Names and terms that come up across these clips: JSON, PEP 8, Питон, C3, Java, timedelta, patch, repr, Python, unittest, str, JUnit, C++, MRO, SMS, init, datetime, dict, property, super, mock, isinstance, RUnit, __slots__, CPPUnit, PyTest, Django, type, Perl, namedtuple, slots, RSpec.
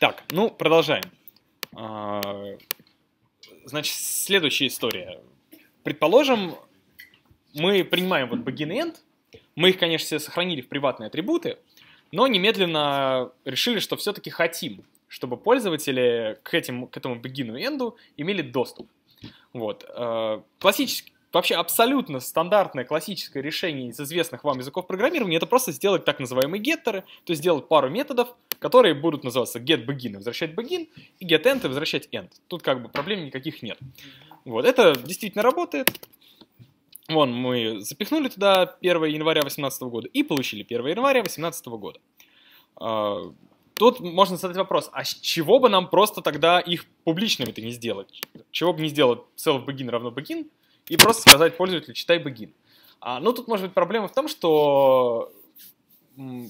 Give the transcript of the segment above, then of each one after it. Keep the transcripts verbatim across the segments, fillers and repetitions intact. Так, ну, продолжаем. Значит, следующая история. Предположим, мы принимаем вот begin-end. Мы их, конечно, все сохранили в приватные атрибуты, но немедленно решили, что все-таки хотим, чтобы пользователи к, этим, к этому begin и end имели доступ. Вот. Классический, вообще абсолютно стандартное классическое решение из известных вам языков программирования — это просто сделать так называемые геттеры, то есть сделать пару методов, которые будут называться getBegin и возвращать begin, и getEnd и возвращать end. Тут как бы проблем никаких нет. Вот. Это действительно работает. Вон, мы запихнули туда первое января две тысячи восемнадцатого года и получили первое января две тысячи восемнадцатого года. Тут можно задать вопрос, а с чего бы нам просто тогда их публичными-то не сделать? Чего бы не сделать self-begin равно begin и просто сказать пользователю читай begin? А, ну, тут может быть проблема в том, что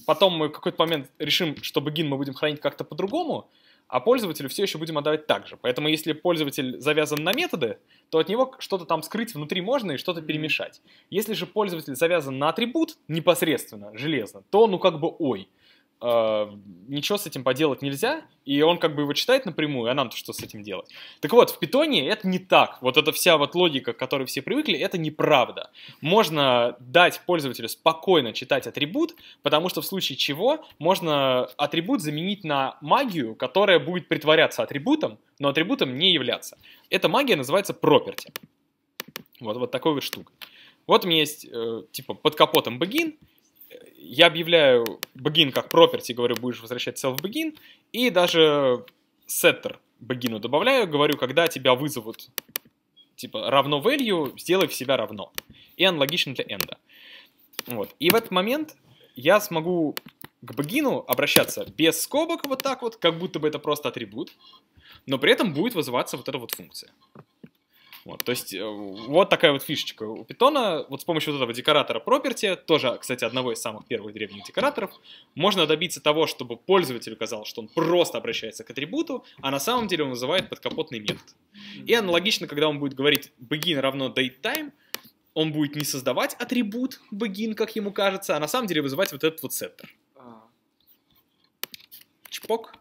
потом мы в какой-то момент решим, что begin мы будем хранить как-то по-другому, а пользователю все еще будем отдавать так же. Поэтому если пользователь завязан на методы, то от него что-то там скрыть внутри можно и что-то перемешать. Если же пользователь завязан на атрибут непосредственно, железно, то ну как бы ой. Uh, ничего с этим поделать нельзя, и он как бы его читает напрямую, а нам-то что с этим делать? Так вот, в питоне это не так. Вот эта вся вот логика, к которой все привыкли, это неправда. Можно дать пользователю спокойно читать атрибут, потому что в случае чего можно атрибут заменить на магию, которая будет притворяться атрибутом, но атрибутом не являться. Эта магия называется property. Вот, вот такой вот штука. Вот у меня есть, э, типа, под капотом begin. Я объявляю begin как property, говорю, будешь возвращать self-begin, и даже setter begin добавляю, говорю, когда тебя вызовут, типа, равно value, сделай в себя равно. И аналогично для end. Вот. И в этот момент я смогу к begin обращаться без скобок вот так вот, как будто бы это просто атрибут, но при этом будет вызываться вот эта вот функция. Вот, то есть вот такая вот фишечка у Python. Вот с помощью вот этого декоратора property, тоже, кстати, одного из самых первых древних декораторов, можно добиться того, чтобы пользователю казалось, что он просто обращается к атрибуту, а на самом деле он вызывает подкапотный метод. И аналогично, когда он будет говорить begin равно datetime, он будет не создавать атрибут begin, как ему кажется, а на самом деле вызывать вот этот вот setter. Чпок.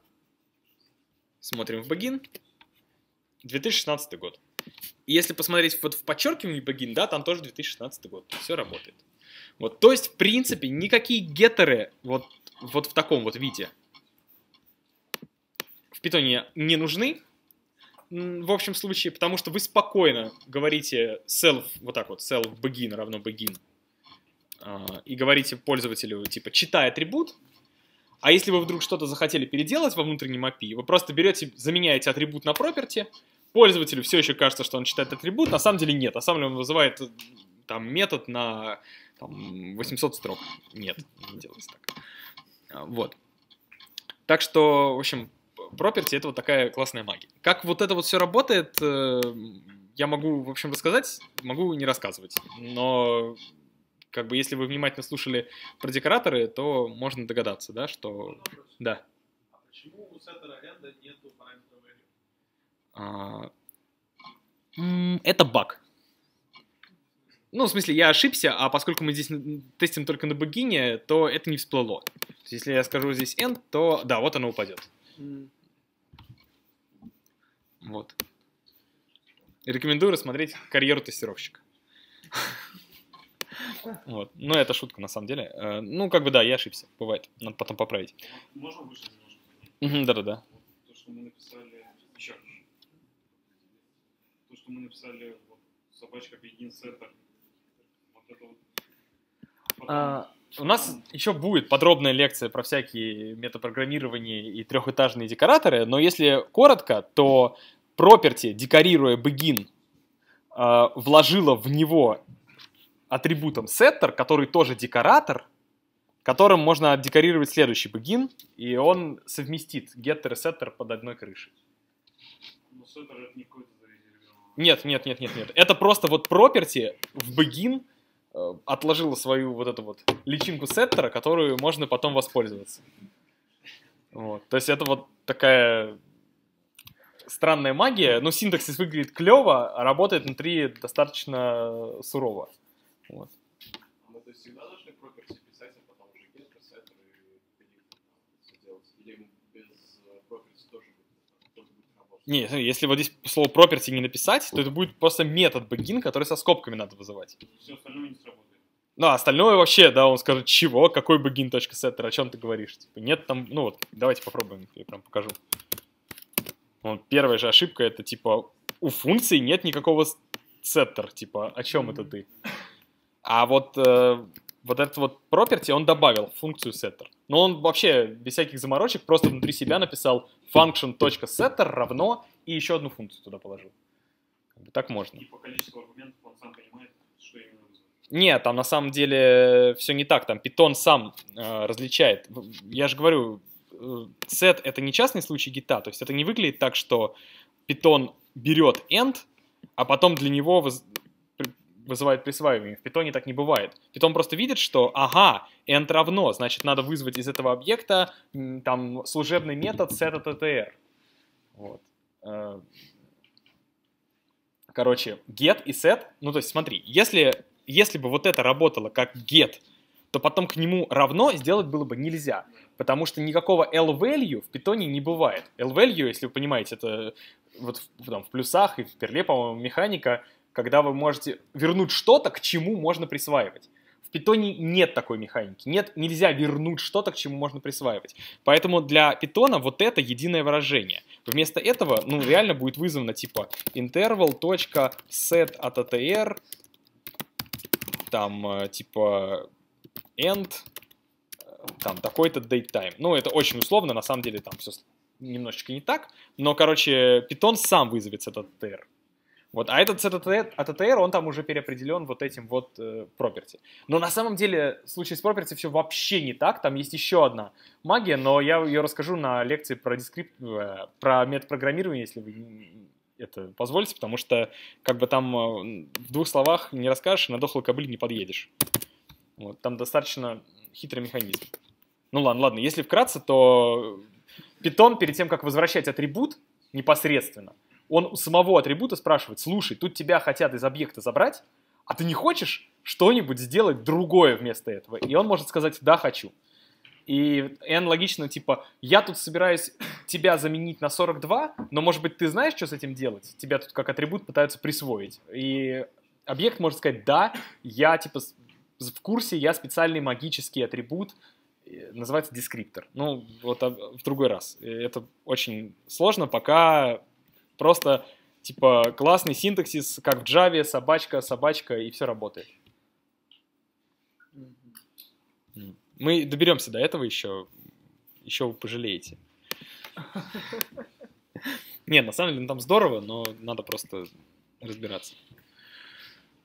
Смотрим в begin. две тысячи шестнадцатый год. И если посмотреть вот в подчеркивании begin, да, там тоже две тысячи шестнадцатый год, все работает. Вот, то есть, в принципе, никакие геттеры вот, вот в таком вот виде в питоне не нужны, в общем случае, потому что вы спокойно говорите self, вот так вот, self begin равно begin, и говорите пользователю, типа, читай атрибут. А если вы вдруг что-то захотели переделать во внутреннем эй пи ай, вы просто берете, заменяете атрибут на property. Пользователю все еще кажется, что он читает атрибут, на самом деле нет. На самом деле он вызывает там метод на там, восемьсот строк. Нет, не делается так. Вот. Так что, в общем, property — это вот такая классная магия. Как вот это вот все работает, я могу, в общем, рассказать, могу не рассказывать. Но, как бы, если вы внимательно слушали про декораторы, то можно догадаться, да, что... Да. А почему у сеттера end нету параметра? Это баг. Ну, в смысле, я ошибся, а поскольку мы здесь тестим только на богине, то это не всплыло. То есть, если я скажу здесь end, то да, вот оно упадет. Mm. Вот. Рекомендую рассмотреть карьеру тестировщика. Вот. Ну, это шутка, на самом деле. Ну, как бы да, я ошибся. Бывает. Надо потом поправить. Можно выше немножко? Да-да-да. То, что мы написали еще раз. То, что мы написали, вот, собачка begin setter, вот это вот. Потом... А, у нас Потом... еще будет подробная лекция про всякие метапрограммирования и трехэтажные декораторы, но если коротко, то property, декорируя begin, а, вложила в него атрибутом setter, который тоже декоратор, которым можно декорировать следующий begin, и он совместит getter и setter под одной крышей. Но setter — это не какой-то... Нет, нет, нет, нет, нет. Это просто вот property в begin э, отложила свою вот эту вот личинку сеттера, которую можно потом воспользоваться. Вот. То есть это вот такая странная магия. Ну, синтаксис выглядит клево, а работает внутри достаточно сурово. Вот. Ну, то есть всегда должны property писать, а потом уже getter, setter и begin. Или без property тоже будет работать. Не, смотри, если вот здесь слово property не написать, то это будет просто метод begin, который со скобками надо вызывать. Все остальное не сработает. Ну, а остальное вообще, да, он скажет, чего, какой begin.setter, о чем ты говоришь? Типа, нет там, ну вот, давайте попробуем, я прям покажу. Вот, первая же ошибка, это типа, у функции нет никакого setter, типа, о чем mm-hmm. это ты? А вот, э, вот этот вот property, он добавил функцию setter. Но он вообще без всяких заморочек просто внутри себя написал function.setter равно и еще одну функцию туда положил. Так можно. И по количеству аргументов он сам понимает, что именно. Нет, там на самом деле все не так, там Python сам э, различает. Я же говорю, set — это не частный случай гита, то есть это не выглядит так, что Python берет end, а потом для него воз... вызывает присваивание. В Python так не бывает. Python просто видит, что ага, end равно, значит, надо вызвать из этого объекта там служебный метод setattr. Вот. Короче, get и set, ну то есть смотри, если... Если бы вот это работало как get, то потом к нему равно сделать было бы нельзя, потому что никакого L-value в Python не бывает. L-value, если вы понимаете, это вот в, там, в плюсах и в перле, по-моему, механика, когда вы можете вернуть что-то, к чему можно присваивать. В Python нет такой механики. Нет, нельзя вернуть что-то, к чему можно присваивать. Поэтому для Python вот это единое выражение. Вместо этого, ну, реально будет вызвано типа interval.setattr там, типа, end, там, такой-то datetime. Ну, это очень условно, на самом деле, там все немножечко не так, но, короче, Python сам вызовет setattr. Вот, а этот setattr, он там уже переопределен вот этим вот э, property. Но на самом деле, в случае с property все вообще не так, там есть еще одна магия, но я ее расскажу на лекции про дескрипт, э, про метапрограммирование, если вы... это позвольте, потому что как бы там в двух словах не расскажешь, на дохлый кобыль не подъедешь. Вот, там достаточно хитрый механизм. Ну ладно, ладно, если вкратце, то Python перед тем, как возвращать атрибут непосредственно, он у самого атрибута спрашивает, слушай, тут тебя хотят из объекта забрать, а ты не хочешь что-нибудь сделать другое вместо этого? И он может сказать, да, хочу. И аналогично, типа, я тут собираюсь тебя заменить на сорок два, но, может быть, ты знаешь, что с этим делать? Тебя тут как атрибут пытаются присвоить. И объект может сказать, да, я, типа, в курсе, я специальный магический атрибут, называется descriptor. Ну, вот в другой раз. Это очень сложно, пока просто, типа, классный синтаксис, как в Java, собачка, собачка, и все работает. Мы доберемся до этого еще, еще вы пожалеете. Нет, на самом деле, ну, там здорово, но надо просто разбираться.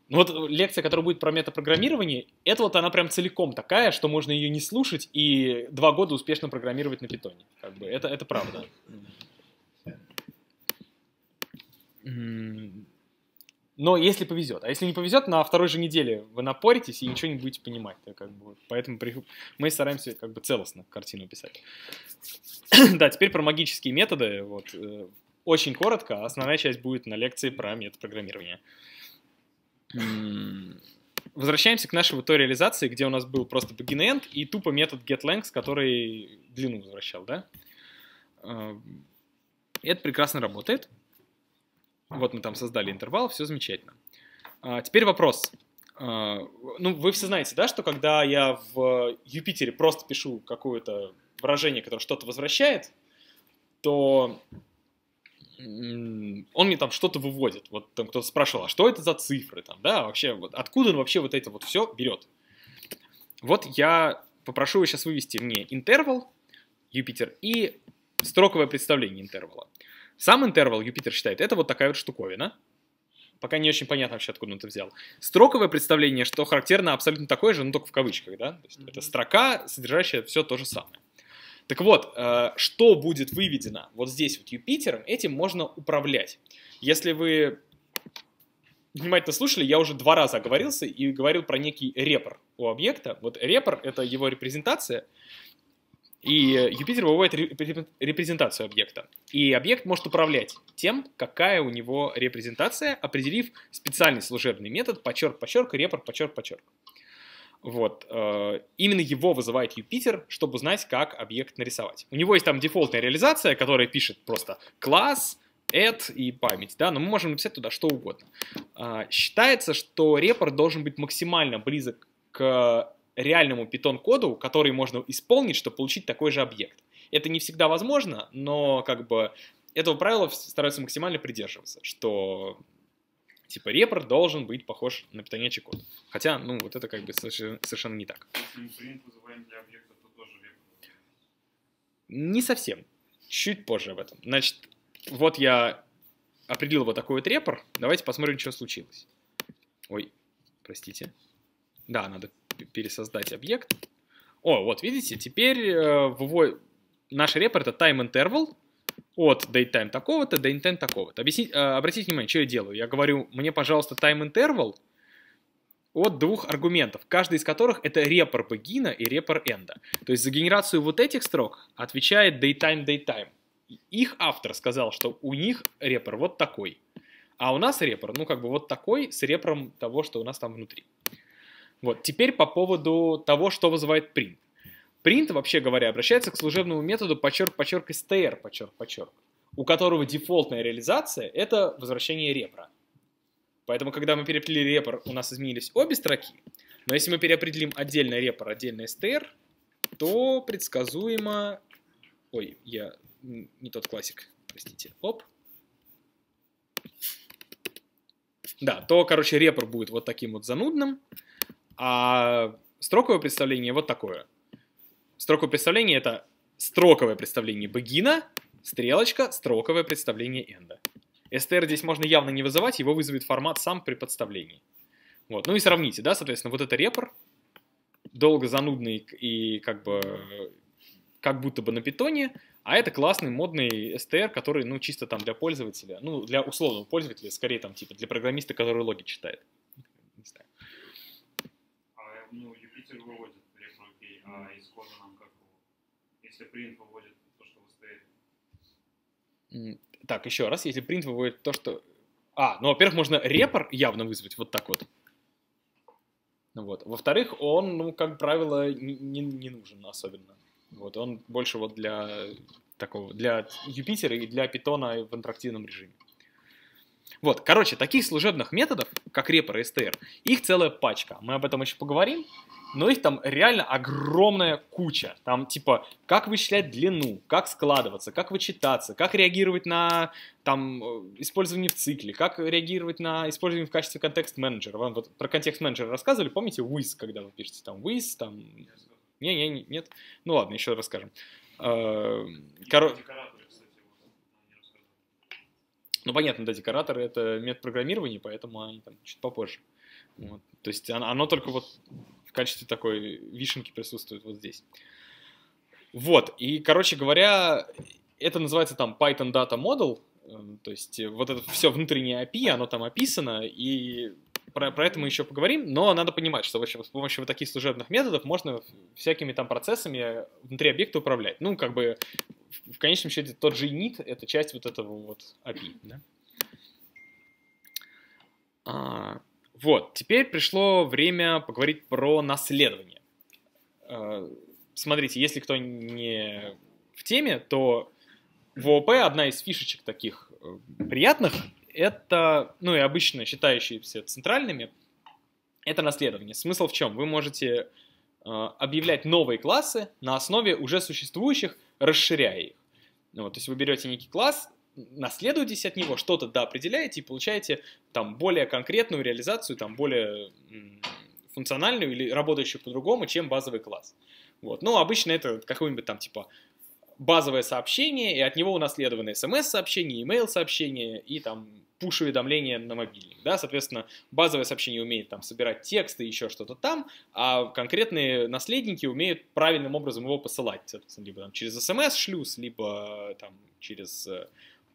Ну, вот лекция, которая будет про метапрограммирование, это вот она прям целиком такая, что можно ее не слушать и два года успешно программировать на питоне. Как бы это, это правда. Но если повезет. А если не повезет, на второй же неделе вы напоритесь и ничего не будете понимать. Как бы. Поэтому при... мы стараемся как бы целостно картину писать. Да, теперь про магические методы. Вот. Очень коротко. Основная часть будет на лекции про метапрограммирование. Возвращаемся к нашей той реализации, где у нас был просто begin-end и тупо метод getLength, который длину возвращал. Да? Это прекрасно работает. Вот мы там создали интервал, все замечательно. А, теперь вопрос. А, ну, вы все знаете, да, что когда я в Юпитере просто пишу какое-то выражение, которое что-то возвращает, то он мне там что-то выводит. Вот там кто-то спрашивал, а что это за цифры там, да, вообще, вот, откуда он вообще вот это вот все берет? Вот я попрошу его сейчас вывести мне интервал, Юпитер, и строковое представление интервала. Сам интервал Юпитер считает, это вот такая вот штуковина. Пока не очень понятно вообще, откуда он это взял. Строковое представление, что характерно, абсолютно такое же, но только в кавычках, да? То есть mm-hmm. это строка, содержащая все то же самое. Так вот, что будет выведено вот здесь вот Юпитером, этим можно управлять. Если вы внимательно слушали, я уже два раза оговорился и говорил про некий репр у объекта. Вот репр — это его репрезентация. И Юпитер выводит репрезентацию объекта. И объект может управлять тем, какая у него репрезентация, определив специальный служебный метод подчерк, подчерк, репр, подчерк, подчерк. Вот. Именно его вызывает Юпитер, чтобы узнать, как объект нарисовать. У него есть там дефолтная реализация, которая пишет просто класс, add и память, да, но мы можем написать туда что угодно. Считается, что репр должен быть максимально близок к реальному питон-коду, который можно исполнить, чтобы получить такой же объект. Это не всегда возможно, но как бы этого правила стараются максимально придерживаться, что... Типа репр должен быть похож на питонячий код. Хотя, ну, вот это как бы совершенно не так. Если мы принт вызываем для объекта, то тоже репр. Не совсем. Чуть позже об этом. Значит, вот я определил вот такой вот репр. Давайте посмотрим, что случилось. Ой, простите. Да, надо пересоздать объект. О, вот видите, теперь э, вывод... наш репр — это time interval. От datetime такого-то до intent такого-то. Объяснить, э, обратите внимание, что я делаю. Я говорю, мне, пожалуйста, time interval от двух аргументов, каждый из которых это репр begin и репр end. То есть за генерацию вот этих строк отвечает datetime, datetime. Их автор сказал, что у них репр вот такой. А у нас репр, ну как бы вот такой с репром того, что у нас там внутри. Вот, теперь по поводу того, что вызывает print. Print, вообще говоря, обращается к служебному методу подчерк-подчерк str, подчерк-подчерк, у которого дефолтная реализация — это возвращение репра. Поэтому, когда мы переопределили репр, у нас изменились обе строки. Но если мы переопределим отдельно репр, отдельно str, то предсказуемо... Ой, я не тот классик, простите. Оп. Да, то, короче, репр будет вот таким вот занудным, а строковое представление вот такое. Строковое представление — это строковое представление begin, стрелочка, строковое представление end. str здесь можно явно не вызывать, его вызовет формат сам при подставлении. Вот. Ну и сравните, да, соответственно, вот это репр, долго занудный и как бы как будто бы на питоне, а это классный модный str, который, ну, чисто там для пользователя, ну, для условного пользователя, скорее там типа для программиста, который логи читает. Не знаю. А, ну, Юпитер выводит репр, окей, а из кода нам... Если print выводит то, что выставили. Так, еще раз. Если print выводит то, что... А, ну, во-первых, можно репр явно вызвать вот так вот. Вот. Во-вторых, он, ну, как правило, не, не, не нужен особенно. Вот. Он больше вот для такого, для Юпитера и для Питона в интерактивном режиме. Вот, короче, таких служебных методов, как репр и str, их целая пачка. Мы об этом еще поговорим. Но их там реально огромная куча. Там типа, как вычислять длину, как складываться, как вычитаться, как реагировать на там, использование в цикле, как реагировать на использование в качестве контекст-менеджера. Вам вот про контекст-менеджера рассказывали, помните, with, когда вы пишете там with, там... Не, не, не, нет. Ну ладно, еще расскажем. Короче... Ну понятно, да, декораторы — это метод программирования, поэтому они там чуть попозже. Вот. То есть оно, оно только вот... в качестве такой вишенки присутствует вот здесь. Вот, и, короче говоря, это называется там Python Data Model, то есть вот это все внутреннее эй пи ай, оно там описано, и про, про это мы еще поговорим, но надо понимать, что вообще с помощью вот таких служебных методов можно всякими там процессами внутри объекта управлять. Ну, как бы, в конечном счете, тот же init — это часть вот этого вот эй пи ай, да? А... Вот, теперь пришло время поговорить про наследование. Смотрите, если кто не в теме, то в ООП одна из фишечек таких приятных, это, ну и обычно считающиеся центральными, это наследование. Смысл в чем? Вы можете объявлять новые классы на основе уже существующих, расширяя их. Вот, то есть вы берете некий класс, наследуетесь от него, что-то доопределяете и получаете там более конкретную реализацию, там более функциональную или работающую по-другому, чем базовый класс. Вот. Ну, обычно это какое-нибудь там типа базовое сообщение, и от него унаследованы смс-сообщения, email-сообщения и там пуш-уведомления на мобильник. Да? Соответственно, базовое сообщение умеет там собирать тексты и еще что-то там, а конкретные наследники умеют правильным образом его посылать. Либо там через смс-шлюз, либо там через...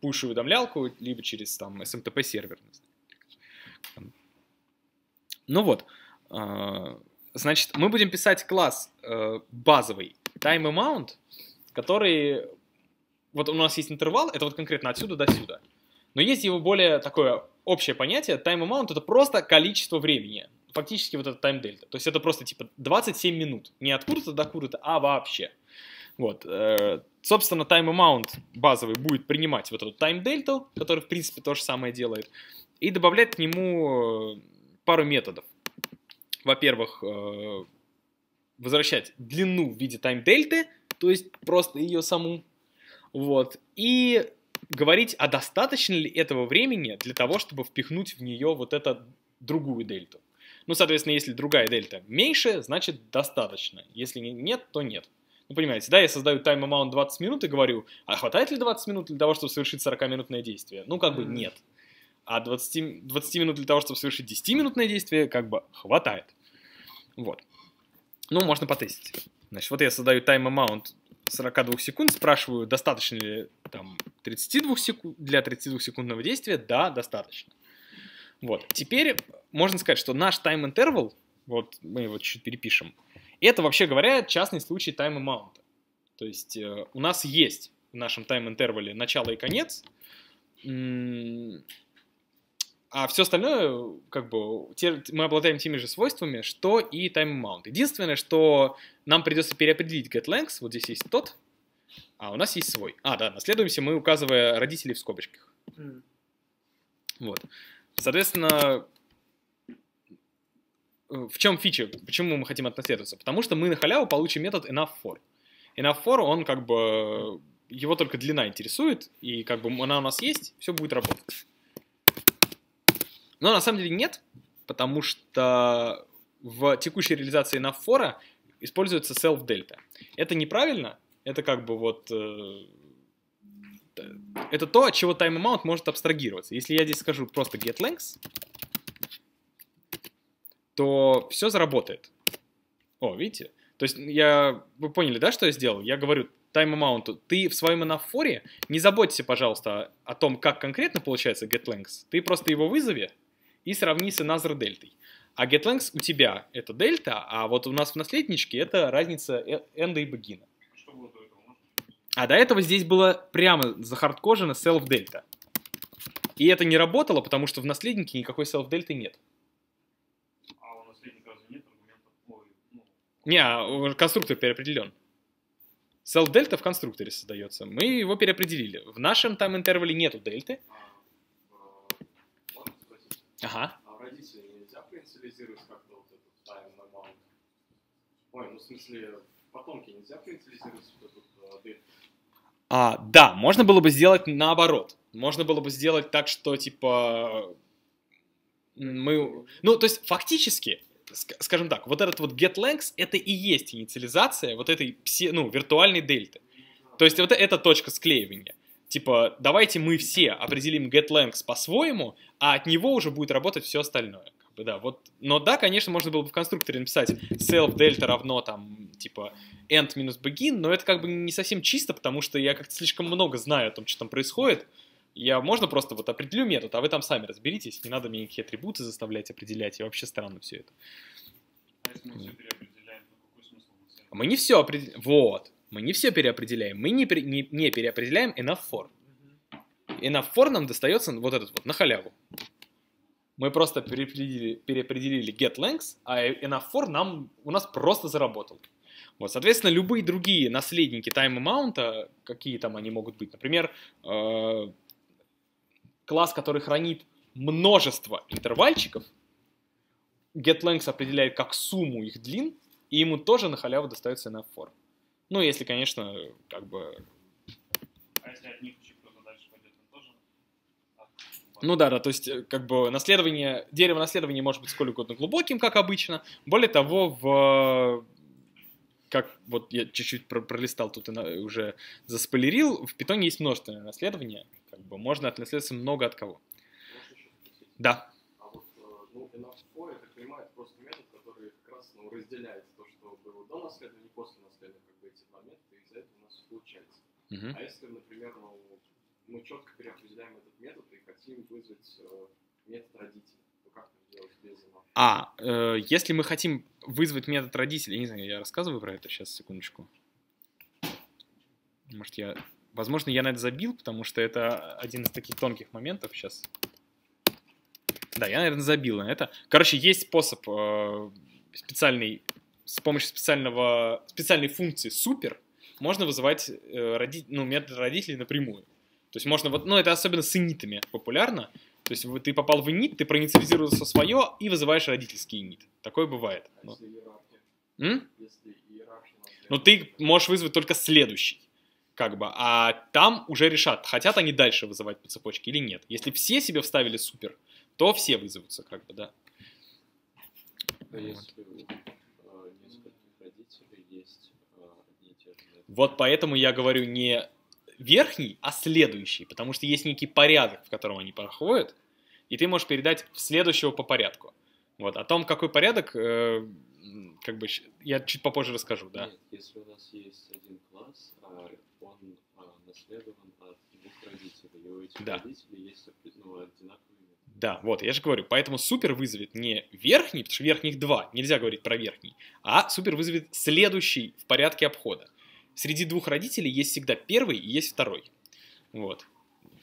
пуш-уведомлялку, либо через там эс эм ти пи-сервер. Ну вот, значит, мы будем писать класс базовый timeAmount, который, вот у нас есть интервал, это вот конкретно отсюда до сюда. Но есть его более такое общее понятие, timeAmount — это просто количество времени. фактически вот это таймдельта. То есть это просто типа двадцать семь минут. Не от курса до курса, а вообще. Вот. Собственно, тайм-амаунт базовый будет принимать вот эту таймдельту, который, в принципе, то же самое делает, и добавлять к нему пару методов. Во-первых, возвращать длину в виде таймдельты, то есть просто ее саму. Вот. И говорить, а достаточно ли этого времени для того, чтобы впихнуть в нее вот эту другую дельту. Ну, соответственно, если другая дельта меньше, значит достаточно. Если нет, то нет. Ну, понимаете, да, я создаю тайм-амаунт двадцать минут и говорю, а хватает ли двадцать минут для того, чтобы совершить сорокаминутное действие? Ну, как бы нет. А двадцать минут для того, чтобы совершить десятиминутное действие, как бы хватает. Вот. Ну, можно потестить. Значит, вот я создаю тайм-амаунт сорок двух секунд, спрашиваю, достаточно ли там тридцати двух секунд, для тридцатидвухсекундного действия, да, достаточно. Вот, теперь можно сказать, что наш time interval, вот мы его чуть-чуть перепишем, это, вообще говоря, частный случай time amount. То есть э, у нас есть в нашем time interval начало и конец, а все остальное, как бы, те, мы обладаем теми же свойствами, что и time amount. Единственное, что нам придется переопределить getLength, вот здесь есть тот, а у нас есть свой. А, да, наследуемся мы, указывая родителей в скобочках. Mm. Вот. Соответственно, в чем фича, почему мы хотим отнаследоваться? Потому что мы на халяву получим метод enoughFor. enoughFor, он как бы, его только длина интересует, и как бы она у нас есть, все будет работать. Но на самом деле нет, потому что в текущей реализации enoughFor используется selfDelta. Это неправильно, это как бы вот... Это то, от чего timeAmount может абстрагироваться. Если я здесь скажу просто getLength, то все заработает. О, видите? То есть я... Вы поняли, да, что я сделал? Я говорю timeAmount, ты в своем enoughFor не заботься, пожалуйста, о том, как конкретно получается getLength. Ты просто его вызови и сравни с another дельтой. А getLength у тебя это дельта, а вот у нас в наследничке это разница end и begin. А до этого здесь было прямо захардкожено self-delta. И это не работало, потому что в наследнике никакой self-delta нет. А у наследника разве нет аргументов? Ну... Не, конструктор переопределен. Self-delta в конструкторе создается. Мы его переопределили. В нашем time-интервале нету дельты. Можно спросить? Ага. А в родителей нельзя проинициализировать как-то вот этот time-amount? Ой, ну в смысле... Потомки нельзя проинициализировать вот этот дельта? А, да, можно было бы сделать наоборот. Можно было бы сделать так, что типа мы... Ну, то есть фактически, скажем так, вот этот вот getLength это и есть инициализация вот этой пси... ну, виртуальной дельты. То есть вот это точка склеивания. Типа давайте мы все определим getLength по-своему, а от него уже будет работать все остальное. Да, вот. Но да, конечно, можно было бы в конструкторе написать self-delta равно там типа end минус begin, но это как бы не совсем чисто, потому что я как-то слишком много знаю о том, что там происходит. Я можно просто вот определю метод, а вы там сами разберитесь, не надо мне никакие атрибуты заставлять определять, и вообще странно все это. А если мы все переопределяем, то какой смысл? Мы не все определяем. Вот, мы не все переопределяем, мы не, пере... не... не переопределяем enoughFor. enoughFor нам достается вот этот вот на халяву. Мы просто переопределили, переопределили getLength, а enoughFor нам, у нас просто заработал. Вот, соответственно, любые другие наследники timeAmount, какие там они могут быть, например, э, класс, который хранит множество интервальчиков, getLength определяет как сумму их длин, и ему тоже на халяву достается enoughFor. Ну, если, конечно, как бы... А если от них Ну да, да, то есть как бы наследование, дерево наследования может быть сколько угодно глубоким, как обычно. Более того, в, как вот я чуть-чуть пролистал тут и уже заспойлерил, в Python есть множественное наследование, как бы можно отнаследоваться много от кого. Да. А вот ну, enoughFor, это понимает просто метод, который как раз ну, разделяет то, что было до наследования и после наследования, как бы эти два метода, и из-за этого у нас получается. Uh-huh. А если, например, ну, мы четко переопределяем этот метод и хотим вызвать метод родителей. Ну, как это делать без enoughFor? А, э, если мы хотим вызвать метод родителей, я не знаю, я рассказываю про это сейчас, секундочку. Может, я... Возможно, я на это забил, потому что это один из таких тонких моментов сейчас. Да, я, наверное, забил на это. Короче, есть способ э, специальный, с помощью специального, специальной функции super можно вызывать э, роди, ну, метод родителей напрямую. То есть можно, вот, ну, это особенно с инитами популярно. То есть ты попал в init, ты проинициализировал свое и вызываешь родительский init. Такое бывает. Но... М? Но ты можешь вызвать только следующий. Как бы, а там уже решат, хотят они дальше вызывать по цепочке или нет. Если все себе вставили супер, то все вызовутся, как бы, да. А вот. Если у э, нескольких родителей есть э, одни и те же... Вот поэтому я говорю не верхний, а следующий, потому что есть некий порядок, в котором они проходят, и ты можешь передать в следующего по порядку. Вот, о том, какой порядок, э, как бы, я чуть попозже расскажу, да. Нет, если у нас есть один класс, а он а, наследован от двух родителей, и у этих да. родителей есть, ну, одинаковые. Да, вот, я же говорю, поэтому супер вызовет не верхний, потому что верхних два, нельзя говорить про верхний, а супер вызовет следующий в порядке обхода. Среди двух родителей есть всегда первый и есть второй, вот.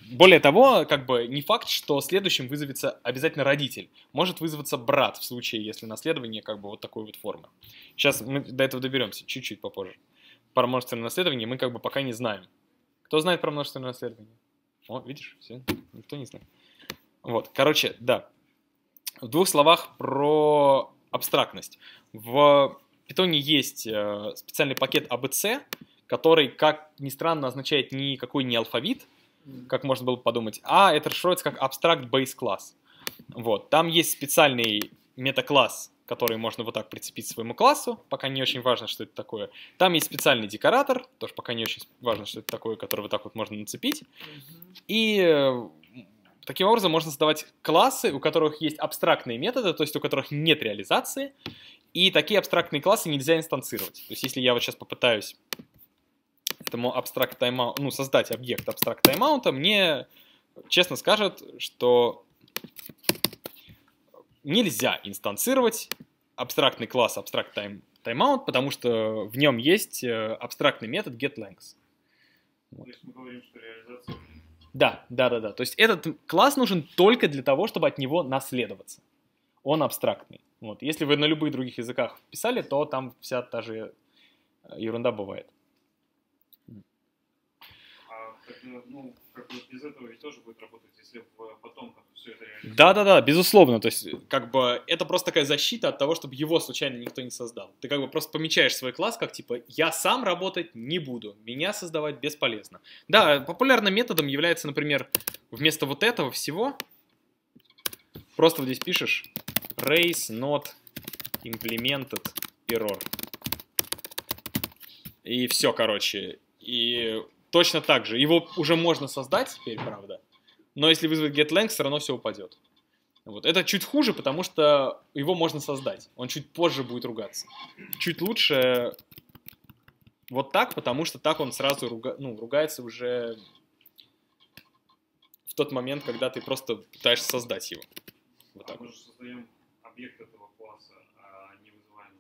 Более того, как бы не факт, что следующим вызовется обязательно родитель. Может вызваться брат в случае, если наследование как бы вот такой вот формы. Сейчас мы до этого доберемся, чуть-чуть попозже. Про множественное наследование мы как бы пока не знаем. Кто знает про множественное наследование? О, видишь, все, никто не знает. Вот, короче, да. В двух словах про абстрактность. В Python есть специальный пакет эй би си, который, как ни странно, означает никакой не алфавит, как можно было подумать, а это расшифровывается как abstract base class. Вот. Там есть специальный метакласс, который можно вот так прицепить к своему классу, пока не очень важно, что это такое. Там есть специальный декоратор, тоже пока не очень важно, что это такое, который вот так вот можно нацепить. Mm-hmm. И таким образом можно создавать классы, у которых есть абстрактные методы, то есть у которых нет реализации, и такие абстрактные классы нельзя инстанцировать. То есть если я вот сейчас попытаюсь... Этому абстракт таймаунт, ну, создать объект абстракт таймаунта, мне честно скажут, что нельзя инстанцировать абстрактный класс абстракт тайм, таймаунт, потому что в нем есть абстрактный метод getLength. Вот. Мы говорим, что реализация... Да, да, да, да. То есть этот класс нужен только для того, чтобы от него наследоваться. Он абстрактный. Вот. Если вы на любых других языках писали, то там вся та же ерунда бывает. Ну, как бы без этого ведь тоже будет работать, если потом как, все это реализуется. Да-да-да, безусловно. То есть, как бы, это просто такая защита от того, чтобы его случайно никто не создал. Ты как бы просто помечаешь свой класс, как типа, я сам работать не буду, меня создавать бесполезно. Да, популярным методом является, например, вместо вот этого всего, просто вот здесь пишешь raise not implemented error. И все, короче. И... Точно так же. Его уже можно создать теперь, правда. Но если вызвать getLength, все равно все упадет. Вот. Это чуть хуже, потому что его можно создать. Он чуть позже будет ругаться. Чуть лучше вот так, потому что так он сразу руга... ну, ругается уже в тот момент, когда ты просто пытаешься создать его. Вот так. А мы же создаем объект этого класса, а не вызываем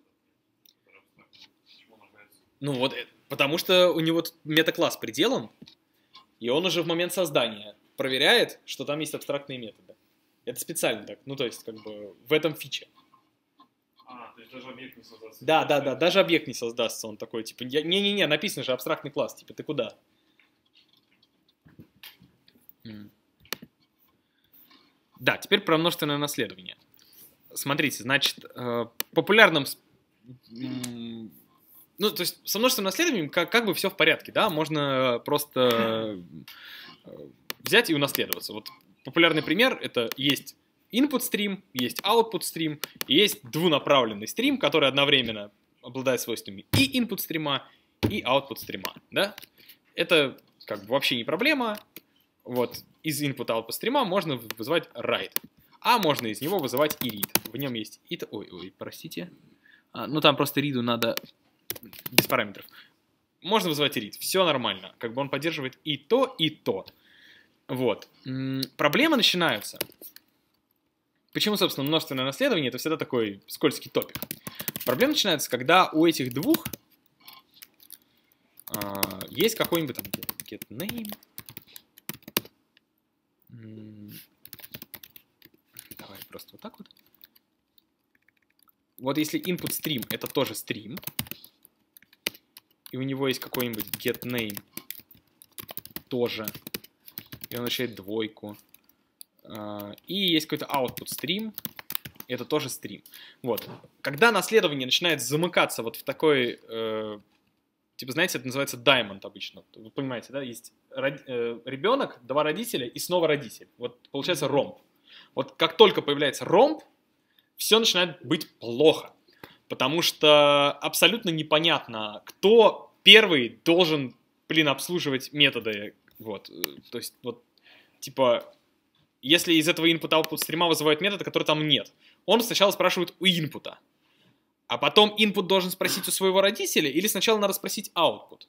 этот. Почему он ругается? Ну вот это. Потому что у него метакласс пределом, и он уже в момент создания проверяет, что там есть абстрактные методы. Это специально так. Ну, то есть, как бы, в этом фиче. А, то есть даже объект не создастся. Да, да, да, даже объект не создастся. Он такой, типа, не-не-не, написано же абстрактный класс, типа, ты куда? Да, теперь про множественное наследование. Смотрите, значит, популярным... Ну, то есть со множественным наследованием как, как бы все в порядке, да, можно просто взять и унаследоваться. Вот популярный пример — это есть input стрим, есть output стрим, есть двунаправленный стрим, который одновременно обладает свойствами и input стрима, и output стрима, да. Это как бы вообще не проблема. Вот из input-output стрима можно вызывать write, а можно из него вызывать и read. В нем есть и... Ой, ой, простите. А, ну, там просто read'у надо... без параметров. Можно вызывать read, все нормально. Как бы он поддерживает и то, и то. Вот. Проблемы начинаются. Почему, собственно, множественное наследование — это всегда такой скользкий топик. Проблема начинается, когда у этих двух а, есть какой-нибудь там getName. Давай Давайте просто вот так вот. Вот если input stream, это тоже stream, и у него есть какой-нибудь getName тоже, и он начинает двойку, и есть какой-то output stream, это тоже стрим. Вот. Когда наследование начинает замыкаться вот в такой, э, типа, знаете, это называется diamond обычно. Вы понимаете, да? Есть род, э, ребенок, два родителя и снова родитель. Вот получается ромб. Вот как только появляется ромб, все начинает быть плохо. Потому что абсолютно непонятно, кто первый должен, блин, обслуживать методы. Вот. То есть, вот, типа... Если из этого input-output стрима вызывают методы, которых там нет, он сначала спрашивает у input, а потом input должен спросить у своего родителя, или сначала надо спросить output.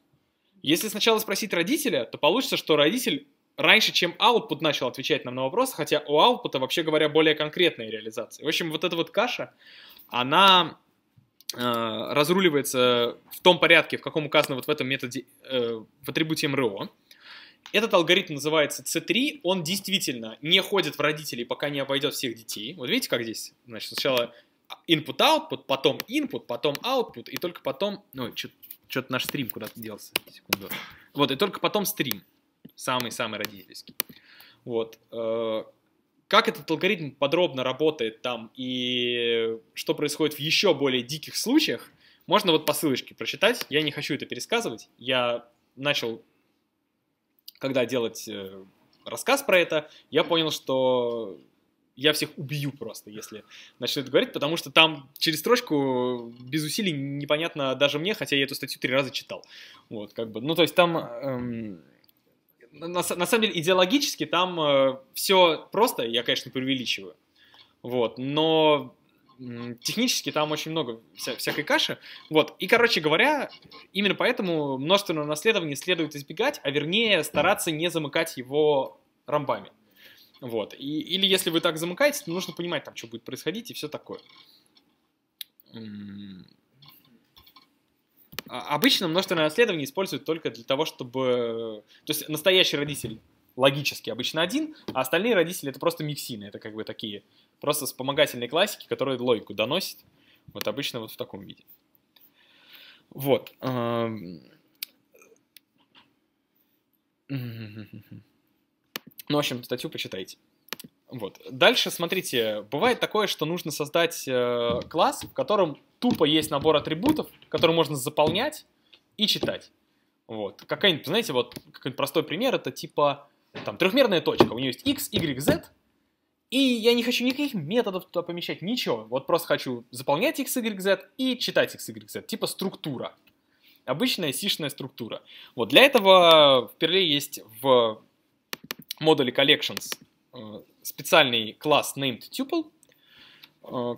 Если сначала спросить родителя, то получится, что родитель раньше, чем output, начал отвечать нам на вопрос, хотя у output, вообще говоря, более конкретная реализация. В общем, вот эта вот каша, она э, разруливается в том порядке, в каком указано вот в этом методе, э, в атрибуте эм эр о. Этот алгоритм называется си три, он действительно не ходит в родителей, пока не обойдет всех детей. Вот видите, как здесь, значит, сначала input-output, потом input, потом output, и только потом... Ой, что-то наш стрим куда-то делся, секунду. Вот, и только потом стрим, самый-самый родительский. Вот. Как этот алгоритм подробно работает там и что происходит в еще более диких случаях, можно вот по ссылочке прочитать. Я не хочу это пересказывать, я начал... Когда делать рассказ про это, я понял, что я всех убью просто, если начну это говорить, потому что там через строчку без усилий непонятно даже мне, хотя я эту статью три раза читал. Вот, как бы, ну, то есть там, эм, на, на самом деле, идеологически там э, все просто, я, конечно, преувеличиваю, вот, но... Технически там очень много вся, всякой каши. Вот. И, короче говоря, именно поэтому множественное наследование следует избегать, а вернее стараться не замыкать его ромбами. Вот. И, или если вы так замыкаете, то нужно понимать, там, что будет происходить и все такое. А обычно множественное наследование используют только для того, чтобы... То есть настоящий родитель логически обычно один, а остальные родители — это просто миксины, это как бы такие... Просто вспомогательные классики, которые логику доносят. Вот обычно вот в таком виде. Вот. Ну, в общем, статью почитайте. Вот. Дальше, смотрите, бывает такое, что нужно создать класс, в котором тупо есть набор атрибутов, который можно заполнять и читать. Вот. Какая-нибудь, знаете, вот какой-нибудь простой пример, это типа там трехмерная точка. У нее есть x, y, z. И я не хочу никаких методов туда помещать, ничего. Вот просто хочу заполнять x, y, z и читать x, y, z. Типа структура. Обычная сишная структура. Вот для этого в Perl есть в модуле collections специальный класс namedtuple,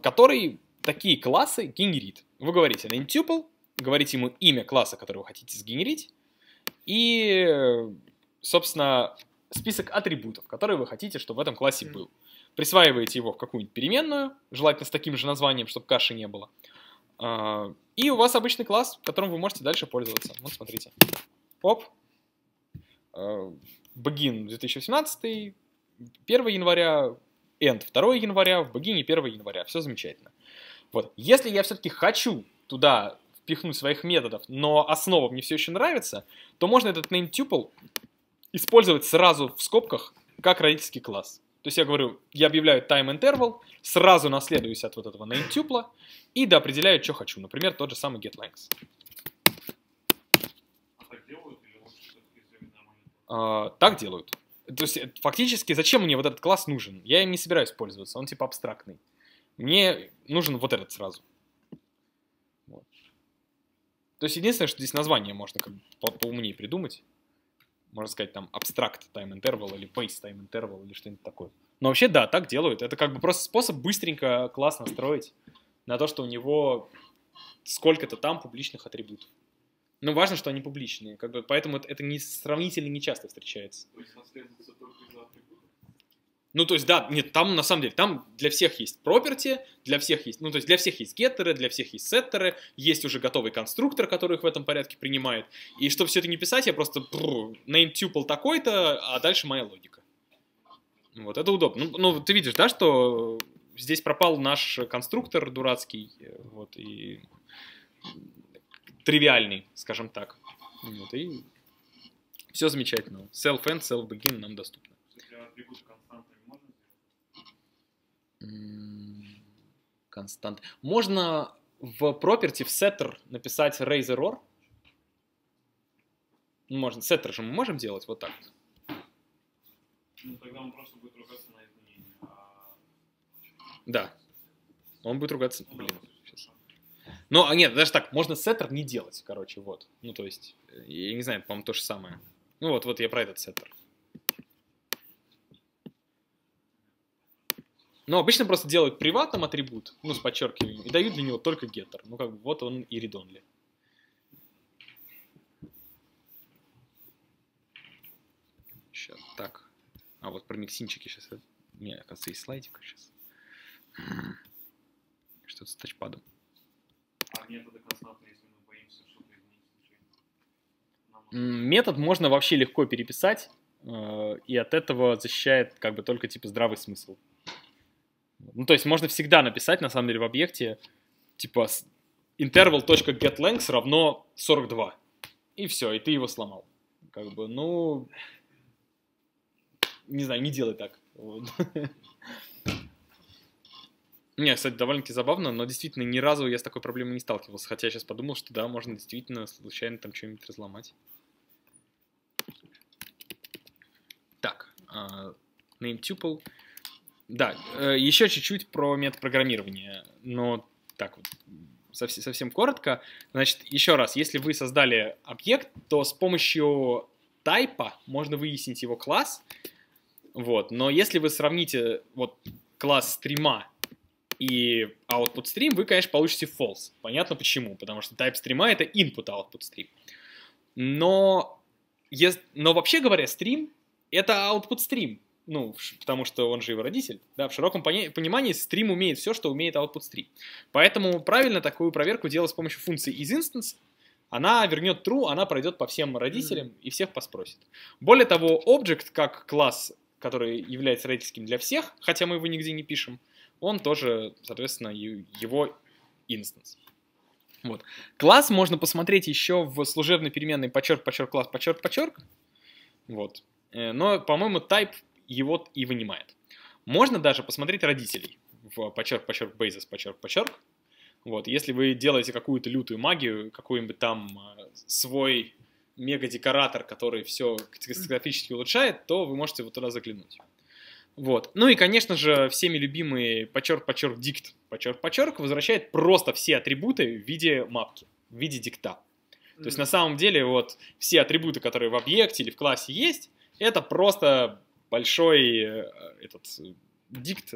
который такие классы генерит. Вы говорите namedtuple, говорите ему имя класса, который вы хотите сгенерить, и, собственно, список атрибутов, которые вы хотите, чтобы в этом классе был. Присваиваете его в какую-нибудь переменную, желательно с таким же названием, чтобы каши не было. И у вас обычный класс, которым вы можете дальше пользоваться. Вот, смотрите. Оп. Begin две тысячи восемнадцатый, первое января, end второе января, в Begin первое января. Все замечательно. Вот. Если я все-таки хочу туда впихнуть своих методов, но основа мне все еще нравится, то можно этот namedtuple использовать сразу в скобках как родительский класс. То есть я говорю, я объявляю time-interval, сразу наследуюсь от вот этого namedtuple и доопределяю, что хочу. Например, тот же самый getLength. А так делают или лучше все-таки заменить? Так делают. То есть фактически зачем мне вот этот класс нужен? Я им не собираюсь пользоваться, он типа абстрактный. Мне нужен вот этот сразу. Вот. То есть единственное, что здесь название можно как бы по поумнее придумать. Можно сказать, там, abstract time interval или base time interval или что-нибудь такое. Но вообще, да, так делают. Это как бы просто способ быстренько класс настроить на то, что у него сколько-то там публичных атрибутов. Но важно, что они публичные. Как бы, поэтому это, это не, сравнительно нечасто встречается. То есть наследуется только из-за атрибутов? Ну, то есть, да, нет, там, на самом деле, там для всех есть property, для всех есть, ну, то есть для всех есть геттеры, для всех есть сеттеры, есть уже готовый конструктор, который их в этом порядке принимает. И чтобы все это не писать, я просто namedtuple такой-то, а дальше моя логика. Вот, это удобно. Ну, ну, ты видишь, да, что здесь пропал наш конструктор дурацкий, вот, и тривиальный, скажем так. Вот, и все замечательно. self-end, self-begin нам доступно. Констант. Можно в property, в setter написать raise error. Можно. Setter же мы можем делать вот так. Ну, тогда он просто будет ругаться на изменения. А... Да. Он будет ругаться. Ну, блин. Да. Ну, нет, даже так. Можно setter не делать, короче, вот. Ну, то есть, я не знаю, по-моему, то же самое. Ну, вот, вот я про этот setter. Но обычно просто делают приватным атрибут, ну, с подчеркиванием, и дают для него только getter. Ну, как бы, вот он и read-only. Сейчас, так. А вот про миксинчики сейчас. Не, оказывается, есть слайдик сейчас. Что-то с тачпадом. А методы константные, если мы боимся что-то изменить? Метод можно вообще легко переписать, и от этого защищает как бы только типа здравый смысл. Ну, то есть можно всегда написать, на самом деле, в объекте, типа interval.getLength равно сорок два. И все, и ты его сломал. Как бы, ну... Не знаю, не делай так. Вот. Не, кстати, довольно-таки забавно, но действительно ни разу я с такой проблемой не сталкивался. Хотя я сейчас подумал, что да, можно действительно случайно там что-нибудь разломать. Так, uh, namedtuple. Да, uh, еще чуть-чуть про метапрограммирование. Но так вот, совсем, совсем коротко. Значит, еще раз, если вы создали объект, то с помощью тайпа можно выяснить его класс. Вот, но если вы сравните вот класс стрима и output stream, вы, конечно, получите false. Понятно почему, потому что type стрима — это input output stream. Но, но вообще говоря, стрим — это output stream, ну, потому что он же его родитель. Да, в широком понимании стрим умеет все, что умеет output stream. Поэтому правильно такую проверку делать с помощью функции isinstance. Она вернет true, она пройдет по всем родителям и всех поспросит. Более того, object как класс, который является родительским для всех, хотя мы его нигде не пишем, он тоже, соответственно, его инстанс. Вот. Класс можно посмотреть еще в служебной переменной подчерк, подчерк, класс, подчерк, подчерк. Вот. Но, по-моему, type его и вынимает. Можно даже посмотреть родителей в подчерк, подчерк, basis, подчерк, подчерк. Вот. Если вы делаете какую-то лютую магию, какой-нибудь там свой... мега-декоратор, который все катастрофически улучшает, то вы можете вот туда заглянуть. Вот. Ну и, конечно же, всеми любимый подчерк-подчерк дикт, подчерк-подчерк возвращает просто все атрибуты в виде мапки, в виде дикта. Mm-hmm. То есть на самом деле вот все атрибуты, которые в объекте или в классе есть, это просто большой этот дикт,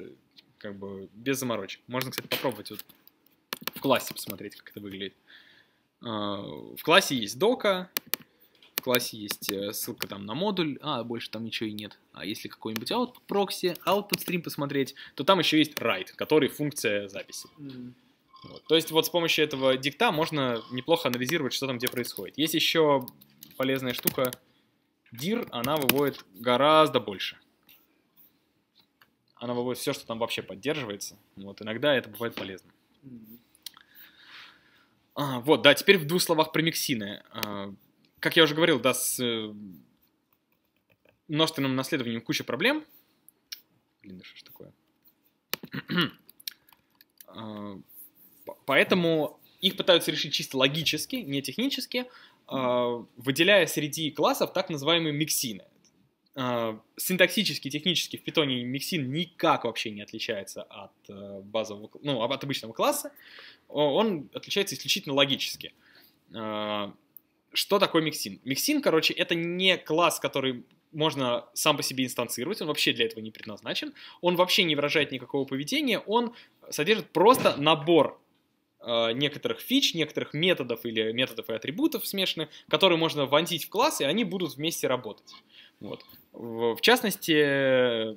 как бы без заморочек. Можно, кстати, попробовать вот в классе посмотреть, как это выглядит. В классе есть дока, в классе есть ссылка там на модуль, а больше там ничего и нет. А если какой-нибудь output proxy, output stream посмотреть, то там еще есть write, который функция записи. Mm. Вот. То есть вот с помощью этого дикта можно неплохо анализировать, что там где происходит. Есть еще полезная штука dir, она выводит гораздо больше. Она выводит все, что там вообще поддерживается. Вот иногда это бывает полезно. Mm. А, вот, да, теперь в двух словах про миксины. Как я уже говорил, да, с э, множественным наследованием куча проблем. Блин, да что ж такое. э, поэтому их пытаются решить чисто логически, не технически, э, выделяя среди классов так называемые миксины. Э, синтаксически, технически в Python миксин никак вообще не отличается от, э, базового, ну, от обычного класса. Он отличается исключительно логически. Э, Что такое миксин? Миксин, короче, это не класс, который можно сам по себе инстанцировать, он вообще для этого не предназначен, он вообще не выражает никакого поведения, он содержит просто набор э, некоторых фич, некоторых методов или методов и атрибутов смешанных, которые можно вонзить в класс, и они будут вместе работать. Вот. В, в частности,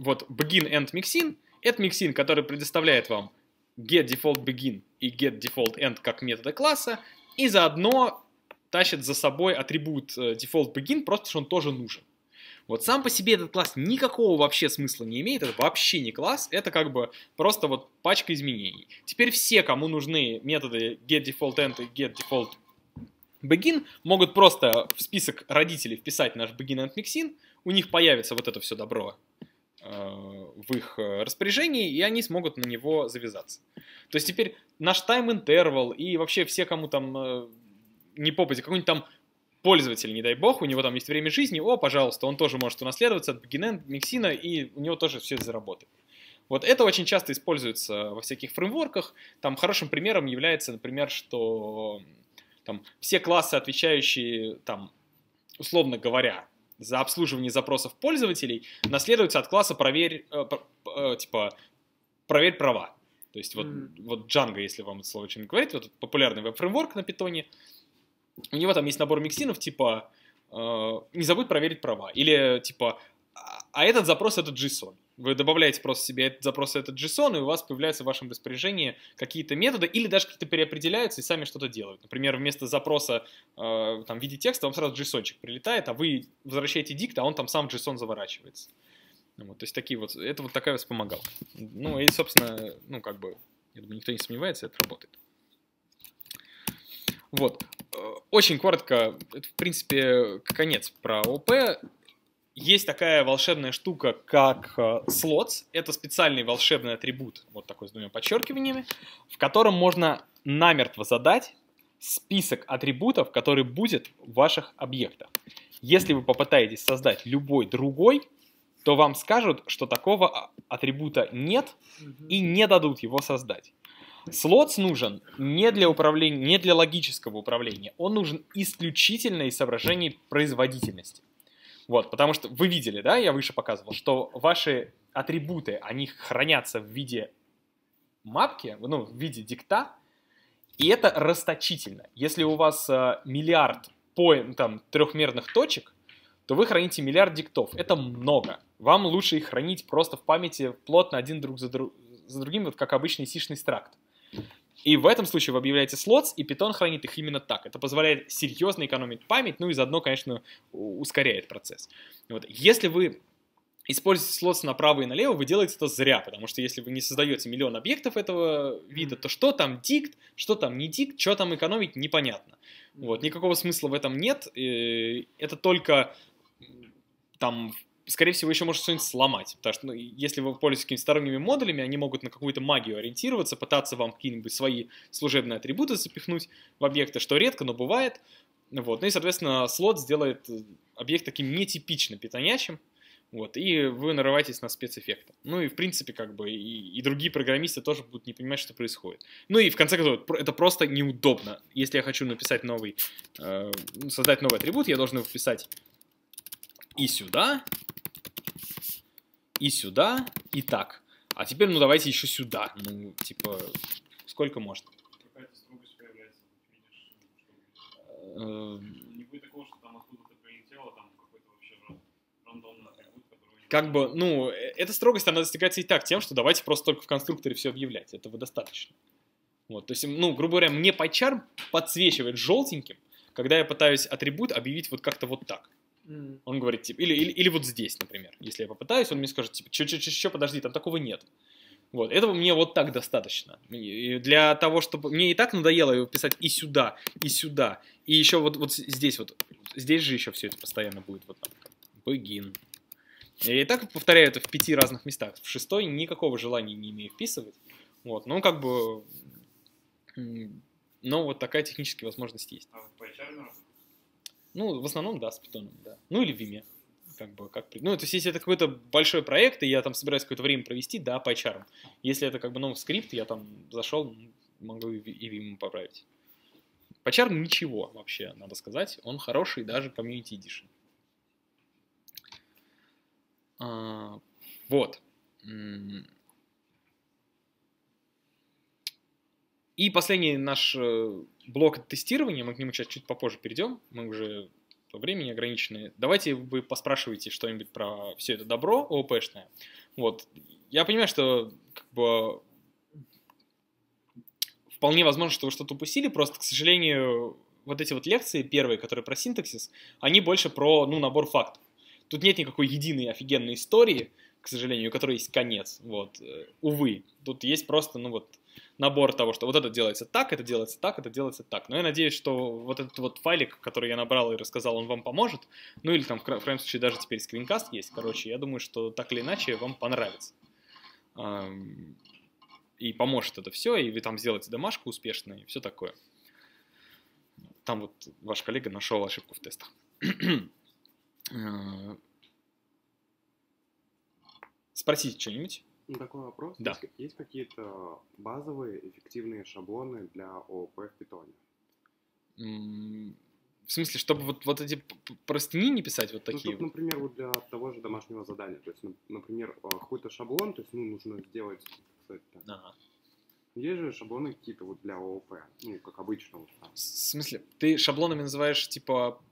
вот begin-end-mixin — это миксин, который предоставляет вам getDefaultBegin и getDefaultEnd как методы класса, и заодно тащит за собой атрибут default begin, просто что он тоже нужен. Вот сам по себе этот класс никакого вообще смысла не имеет, это вообще не класс, это как бы просто вот пачка изменений. Теперь все, кому нужны методы getDefaultEnd и getDefaultBegin, могут просто в список родителей вписать наш beginEndMixin, у них появится вот это все добро в их распоряжении, и они смогут на него завязаться. То есть теперь наш timeInterval и вообще все, кому там не попадет, какой-нибудь там пользователь, не дай бог, у него там есть время жизни, о, пожалуйста, он тоже может унаследоваться от beginEnd миксина, и у него тоже все это заработает. Вот это очень часто используется во всяких фреймворках. Там хорошим примером является, например, что там все классы, отвечающие, там, условно говоря, за обслуживание запросов пользователей, наследуется от класса «проверь», э, э, типа, «проверь права». То есть вот, mm. вот Django, если вам это слово чем-нибудь говорит, вот популярный веб-фреймворк на питоне, у него там есть набор миксинов, типа, э, не забудь проверить права. Или, типа, а этот запрос — это JSON. Вы добавляете просто себе этот запрос — это JSON, и у вас появляются в вашем распоряжении какие-то методы, или даже как-то переопределяются и сами что-то делают. Например, вместо запроса э, там, в виде текста вам сразу JSON-чик прилетает, а вы возвращаете дикт, а он там сам в JSON заворачивается. Вот, то есть такие вот, это вот такая вспомогалка. Ну и, собственно, ну как бы, я думаю, никто не сомневается, это работает. Вот. Очень коротко, это, в принципе, конец про ОП. Есть такая волшебная штука, как slots. Это специальный волшебный атрибут, вот такой с двумя подчеркиваниями, в котором можно намертво задать список атрибутов, который будет в ваших объектах. Если вы попытаетесь создать любой другой, то вам скажут, что такого атрибута нет и не дадут его создать. Slots нужен не для управления, не для логического управления, он нужен исключительно из соображений производительности. Вот, потому что вы видели, да, я выше показывал, что ваши атрибуты, они хранятся в виде мапки, ну, в виде дикта, и это расточительно. Если у вас э, миллиард по, там, трехмерных точек, то вы храните миллиард диктов. Это много. Вам лучше их хранить просто в памяти плотно один друг за, друг, за другим, вот как обычный сишный стракт. И в этом случае вы объявляете slots, и Python хранит их именно так. Это позволяет серьезно экономить память, ну и заодно, конечно, ускоряет процесс. Вот. Если вы используете slots направо и налево, вы делаете это зря, потому что если вы не создаете миллион объектов этого вида, то что там dict, что там не dict, что там экономить, непонятно. Вот. Никакого смысла в этом нет. Это только там... Скорее всего, еще может что-нибудь сломать, потому что ну, если вы пользуетесь какими-то сторонними модулями, они могут на какую-то магию ориентироваться, пытаться вам какие-нибудь свои служебные атрибуты запихнуть в объекты, что редко, но бывает. Вот. Ну и, соответственно, слот сделает объект таким нетипично питонящим, вот, и вы нарываетесь на спецэффекты. Ну и, в принципе, как бы и, и другие программисты тоже будут не понимать, что происходит. Ну и, в конце концов, это просто неудобно. Если я хочу написать новый, э, создать новый атрибут, я должен его вписать и сюда, и сюда, и так. А теперь, ну, давайте еще сюда. Ну, типа, сколько можно? Какая-то строгость появляется. Не будет такого, что там откуда-то прилетело, там какой-то вообще рандомный атрибут, который... Как бы, ну, эта строгость, она достигается и так тем, что давайте просто только в конструкторе все объявлять. Этого достаточно. Вот, то есть, ну, грубо говоря, мне PyCharm подсвечивает желтеньким, когда я пытаюсь атрибут объявить вот как-то вот так. Он говорит, типа, или, или, или вот здесь, например. Если я попытаюсь, он мне скажет, типа, че-че-че, подожди, там такого нет. Вот, этого мне вот так достаточно. И для того, чтобы... Мне и так надоело его писать и сюда, и сюда. И еще вот, вот здесь вот. Здесь же еще все это постоянно будет. Вот там. Begin. Я и так повторяю это в пяти разных местах. В шестой никакого желания не имею вписывать. Вот, ну как бы... Но вот такая техническая возможность есть. А вот ну, в основном, да, с питоном, да. Ну, или в Vim. Как бы, как... Ну, то есть, если это какой-то большой проект, и я там собираюсь какое-то время провести, да, PyCharm. Если это как бы новый скрипт, я там зашел, могу и Vim поправить. PyCharm ничего вообще, надо сказать. Он хороший, даже Community Edition. А, вот. И последний наш блок тестирования, мы к нему сейчас чуть попозже перейдем, мы уже по времени ограничены. Давайте вы поспрашиваете что-нибудь про все это добро ООПшное. Вот. Я понимаю, что как бы, вполне возможно, что вы что-то упустили, просто, к сожалению, вот эти вот лекции первые, которые про синтаксис, они больше про ну, набор фактов. Тут нет никакой единой офигенной истории, к сожалению, у которой есть конец, вот, увы. Тут есть просто, ну вот, набор того, что вот это делается так, это делается так, это делается так. Но я надеюсь, что вот этот вот файлик, который я набрал и рассказал, он вам поможет. Ну или там, в крайнем случае, даже теперь скринкаст есть, короче. Я думаю, что так или иначе вам понравится. И поможет это все, и вы там сделаете домашку успешно, и все такое. Там вот ваш коллега нашел ошибку в тестах. Спросите что-нибудь. Такой вопрос. Да. Есть, есть какие-то базовые эффективные шаблоны для ООП в питоне? В смысле, чтобы вот, вот эти простыни не писать вот такие? Ну, чтобы, например, вот для того же домашнего задания. То есть, например, какой-то шаблон, то есть, ну, нужно сделать, кстати, так. Ага. Есть же шаблоны какие-то вот для ООП, ну, как обычно. Вот, в смысле? Ты шаблонами называешь, типа...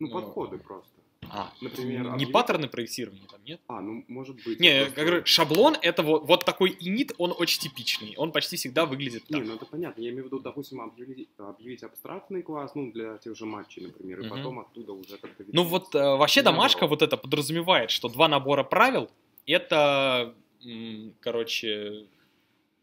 Ну, подходы ну, просто. А, например, не объект... паттерны проектирования там, нет? А, ну, может быть. Не, просто... я говорю, шаблон — это вот, вот такой init, он очень типичный. Он почти всегда выглядит так. Не, ну это понятно. Я имею в виду, допустим, объявить, объявить абстрактный класс, ну, для тех же матчей, например, и угу. потом оттуда уже как-то... Ну, вот э, вообще домашка вот это подразумевает, что два набора правил — это, короче...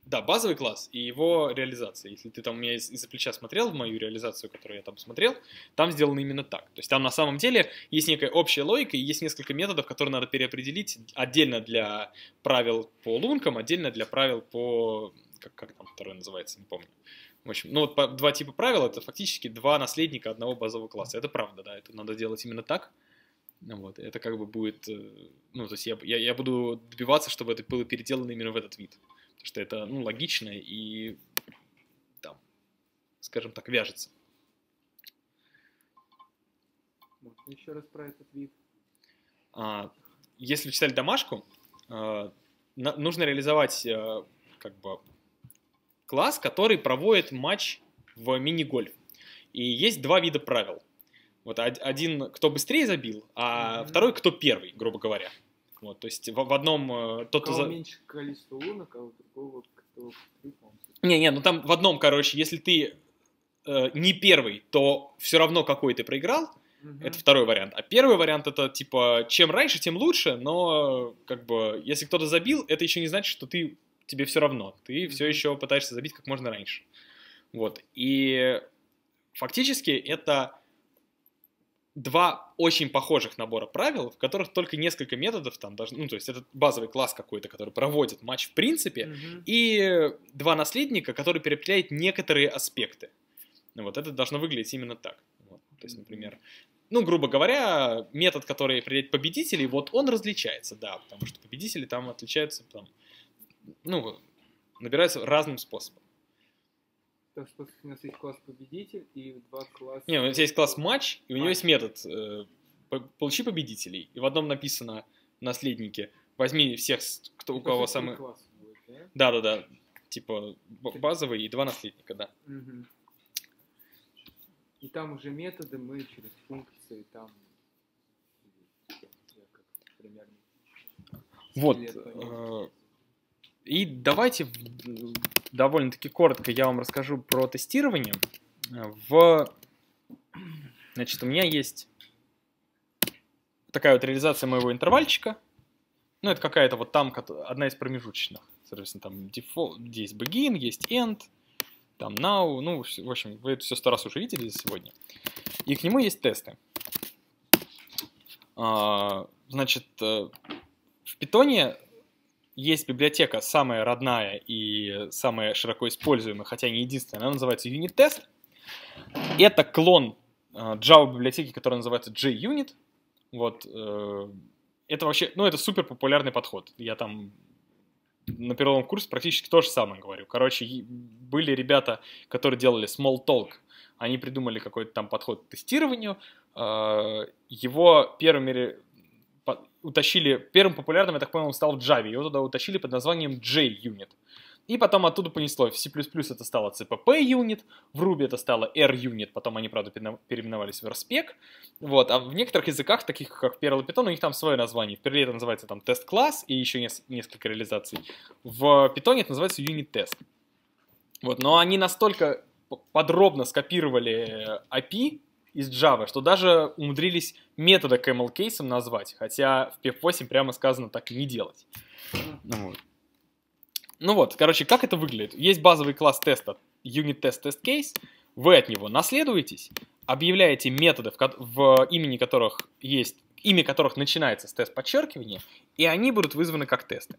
Да, базовый класс и его реализация. Если ты там у меня из-за плеча смотрел мою реализацию, которую я там смотрел, там сделано именно так. То есть там на самом деле есть некая общая логика и есть несколько методов, которые надо переопределить отдельно для правил по лункам, отдельно для правил по... Как, как там второе называется, не помню. В общем, ну вот по, два типа правил — это фактически два наследника одного базового класса. Это правда, да, это надо делать именно так. Вот, это как бы будет... Ну, то есть я, я, я буду добиваться, чтобы это было переделано именно в этот вид. Что это, ну, логично и, там, скажем так, вяжется. Можно еще раз про этот вид. А, если читали домашку, а, на, нужно реализовать а, как бы класс, который проводит матч в мини-гольф. И есть два вида правил. Вот один, кто быстрее забил, а mm-hmm. второй, кто первый, грубо говоря. Вот, то есть в, в одном... Э, тот, кто за... меньше количество лунок, а у другого кто... Не-не, ну там в одном, короче, если ты э, не первый, то все равно какой ты проиграл, угу. это второй вариант. А первый вариант это, типа, чем раньше, тем лучше, но, как бы, если кто-то забил, это еще не значит, что ты, тебе все равно. Ты угу. все еще пытаешься забить как можно раньше. Вот, и фактически это... Два очень похожих набора правил, в которых только несколько методов там должны... Ну, то есть это базовый класс какой-то, который проводит матч в принципе, mm-hmm. и два наследника, которые переопределяют некоторые аспекты. Вот это должно выглядеть именно так. Вот, то есть, например... Ну, грубо говоря, метод, который определяет победителей, вот он различается, да, потому что победители там отличаются, там, ну, набираются разным способом. Так что у нас есть класс победитель и два класса... Не, у нас есть класс матч, и у него есть метод э, получи победителей. И в одном написано наследники, возьми всех, кто, у кого самый... Да-да-да, типа базовый и два наследника, да. Угу. И там уже методы мы через функции там... Примерно... Вот... Э... И давайте довольно-таки коротко я вам расскажу про тестирование. В... Значит, у меня есть такая вот реализация моего интервальчика. Ну, это какая-то вот там, одна из промежуточных. Соответственно, там default, здесь begin, есть end, там now. Ну, в общем, вы это все сто раз уже видели сегодня. И к нему есть тесты. Значит, в питоне... Есть библиотека, самая родная и самая широко используемая, хотя не единственная, она называется unittest. Это клон Java библиотеки, которая называется JUnit. Вот. Это вообще, ну, это супер популярный подход. Я там на первом курсе практически то же самое говорю. Короче, были ребята, которые делали Smalltalk. Они придумали какой-то там подход к тестированию. Его первыми... утащили, первым популярным, я так понял, он стал в Java, его туда утащили под названием JUnit. И потом оттуда понесло, в C++ это стало CPPUnit, в Ruby это стало RUnit, потом они, правда, переименовались в RSpec, вот, а в некоторых языках, таких как Perl и Python, у них там свое название, в Perl это называется там тест-класс и еще несколько реализаций, в Python это называется unit-test. Вот, но они настолько подробно скопировали эй пи ай из Java, что даже умудрились метода к эм эл-кейсам назвать, хотя в пеп восемь прямо сказано так не делать. Ну вот. ну вот, короче, как это выглядит? Есть базовый класс теста, unittest test case, вы от него наследуетесь, объявляете методы, в, в имени которых есть, имя которых начинается с тест-подчеркивания, и они будут вызваны как тесты.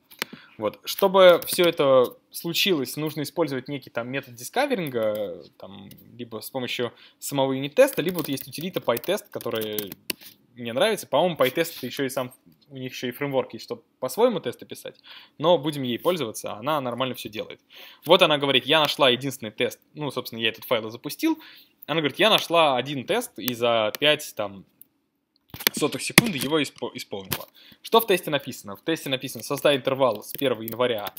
Вот. Чтобы все это случилось, нужно использовать некий там метод дискаверинга, там, либо с помощью самого юнит-теста, либо вот есть утилита PyTest, которая мне нравится. По-моему, PyTest еще и сам, у них еще и фреймворк есть, чтобы по-своему тесты писать, но будем ей пользоваться, она нормально все делает. Вот она говорит, я нашла единственный тест, ну, собственно, я этот файл и запустил, она говорит, я нашла один тест и за пять, там, сотых секунды его исп... исполнила. Что в тесте написано? В тесте написано создай интервал с первого января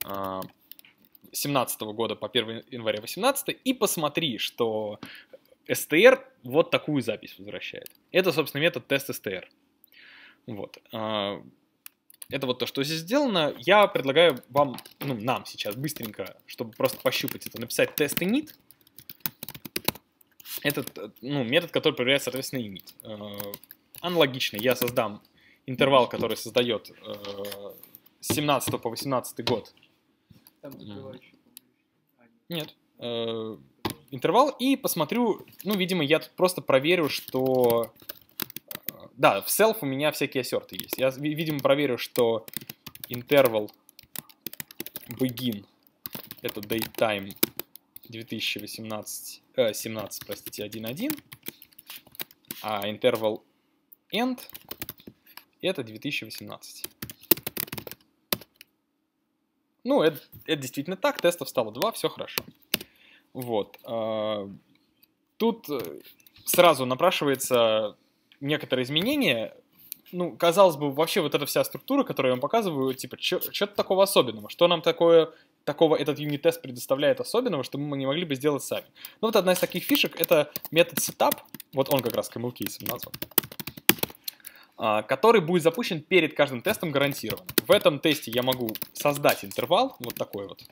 две тысячи семнадцатого э, года по первое января две тысячи восемнадцатого и посмотри, что str вот такую запись возвращает. Это, собственно, метод тест str. Вот. Э, это вот то, что здесь сделано. Я предлагаю вам, ну, нам сейчас быстренько, чтобы просто пощупать это, написать тест init. Этот, ну, метод, который проверяет, соответственно, init. Э, аналогично, я создам интервал, который создает э, с семнадцатого по восемнадцатый год. Там открывающий. Нет. Э, интервал и посмотрю, ну, видимо, я тут просто проверю, что... Да, в self у меня всякие ассерты есть. Я, видимо, проверю, что interval begin, это datetime две тысячи восемнадцать... семнадцать, простите, один точка один, а interval end это две тысячи восемнадцать. Ну, это, это действительно так, тестов стало два, все хорошо. Вот. Тут сразу напрашивается некоторые изменения. Ну, казалось бы, вообще вот эта вся структура, которую я вам показываю, типа, что-то такого особенного, что нам такое... такого этот юнит-тест предоставляет особенного, что мы не могли бы сделать сами. Ну вот одна из таких фишек — это метод setup, вот он как раз эм эл-кейсом назван, который будет запущен перед каждым тестом гарантированно. В этом тесте я могу создать интервал, вот такой вот.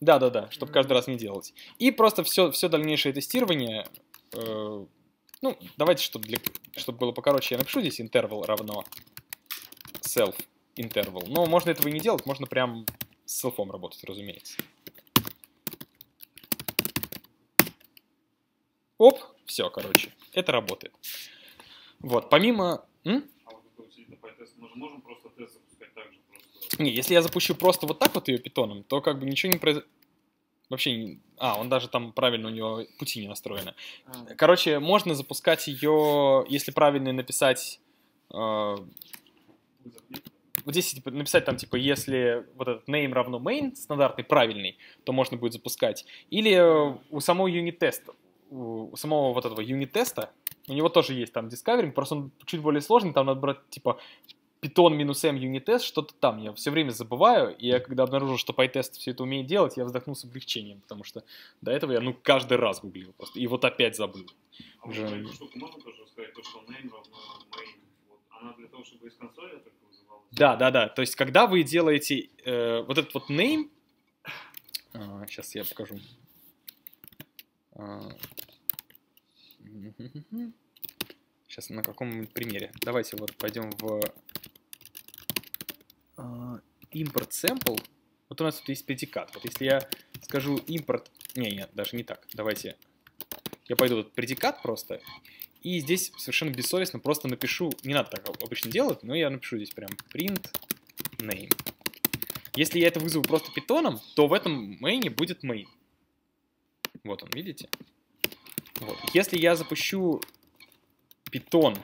Да-да-да, чтобы каждый раз не делать. И просто все, все дальнейшее тестирование... Э Ну, давайте, чтобы, для, чтобы было покороче, я напишу здесь interval равно self interval. Но можно этого и не делать, можно прям с self'ом работать, разумеется. Оп, все, короче, это работает. Вот, помимо... М? А вот это усилительно PyTest, мы же можем просто тест запускать так же? Просто... Не, если я запущу просто вот так вот ее питоном, то как бы ничего не произойдет. Вообще, не... а, он даже там правильно, у него пути не настроены. Короче, можно запускать ее, если правильно написать... Э... Вот здесь типа, написать там, типа, если вот этот name равно main, стандартный, правильный, то можно будет запускать. Или у самого юнит-теста, у самого вот этого юнит-теста, у него тоже есть там discovering, просто он чуть более сложный, там надо брать, типа... Python минус m юнит-тест, что-то там. Я все время забываю, и я когда обнаружил, что PyTest все это умеет делать, я вздохнул с облегчением, потому что до этого я, ну, каждый раз гуглил просто, и вот опять забыл. А уже... вот эту штуку можно тоже сказать, то, что name равно main, вот, она для того, чтобы из консоли это вызывалась? Да, да, да, то есть когда вы делаете э, вот этот вот name, а, сейчас я покажу. А... Сейчас на каком-нибудь примере. Давайте вот пойдем в uh, import sample. Вот у нас тут есть предикат. Вот если я скажу import... Не, нет, даже не так. Давайте я пойду в этот предикат просто. И здесь совершенно бессовестно просто напишу... Не надо так обычно делать, но я напишу здесь прям print name. Если я это вызову просто питоном, то в этом main'е будет main. Вот он, видите? Вот. Если я запущу... Python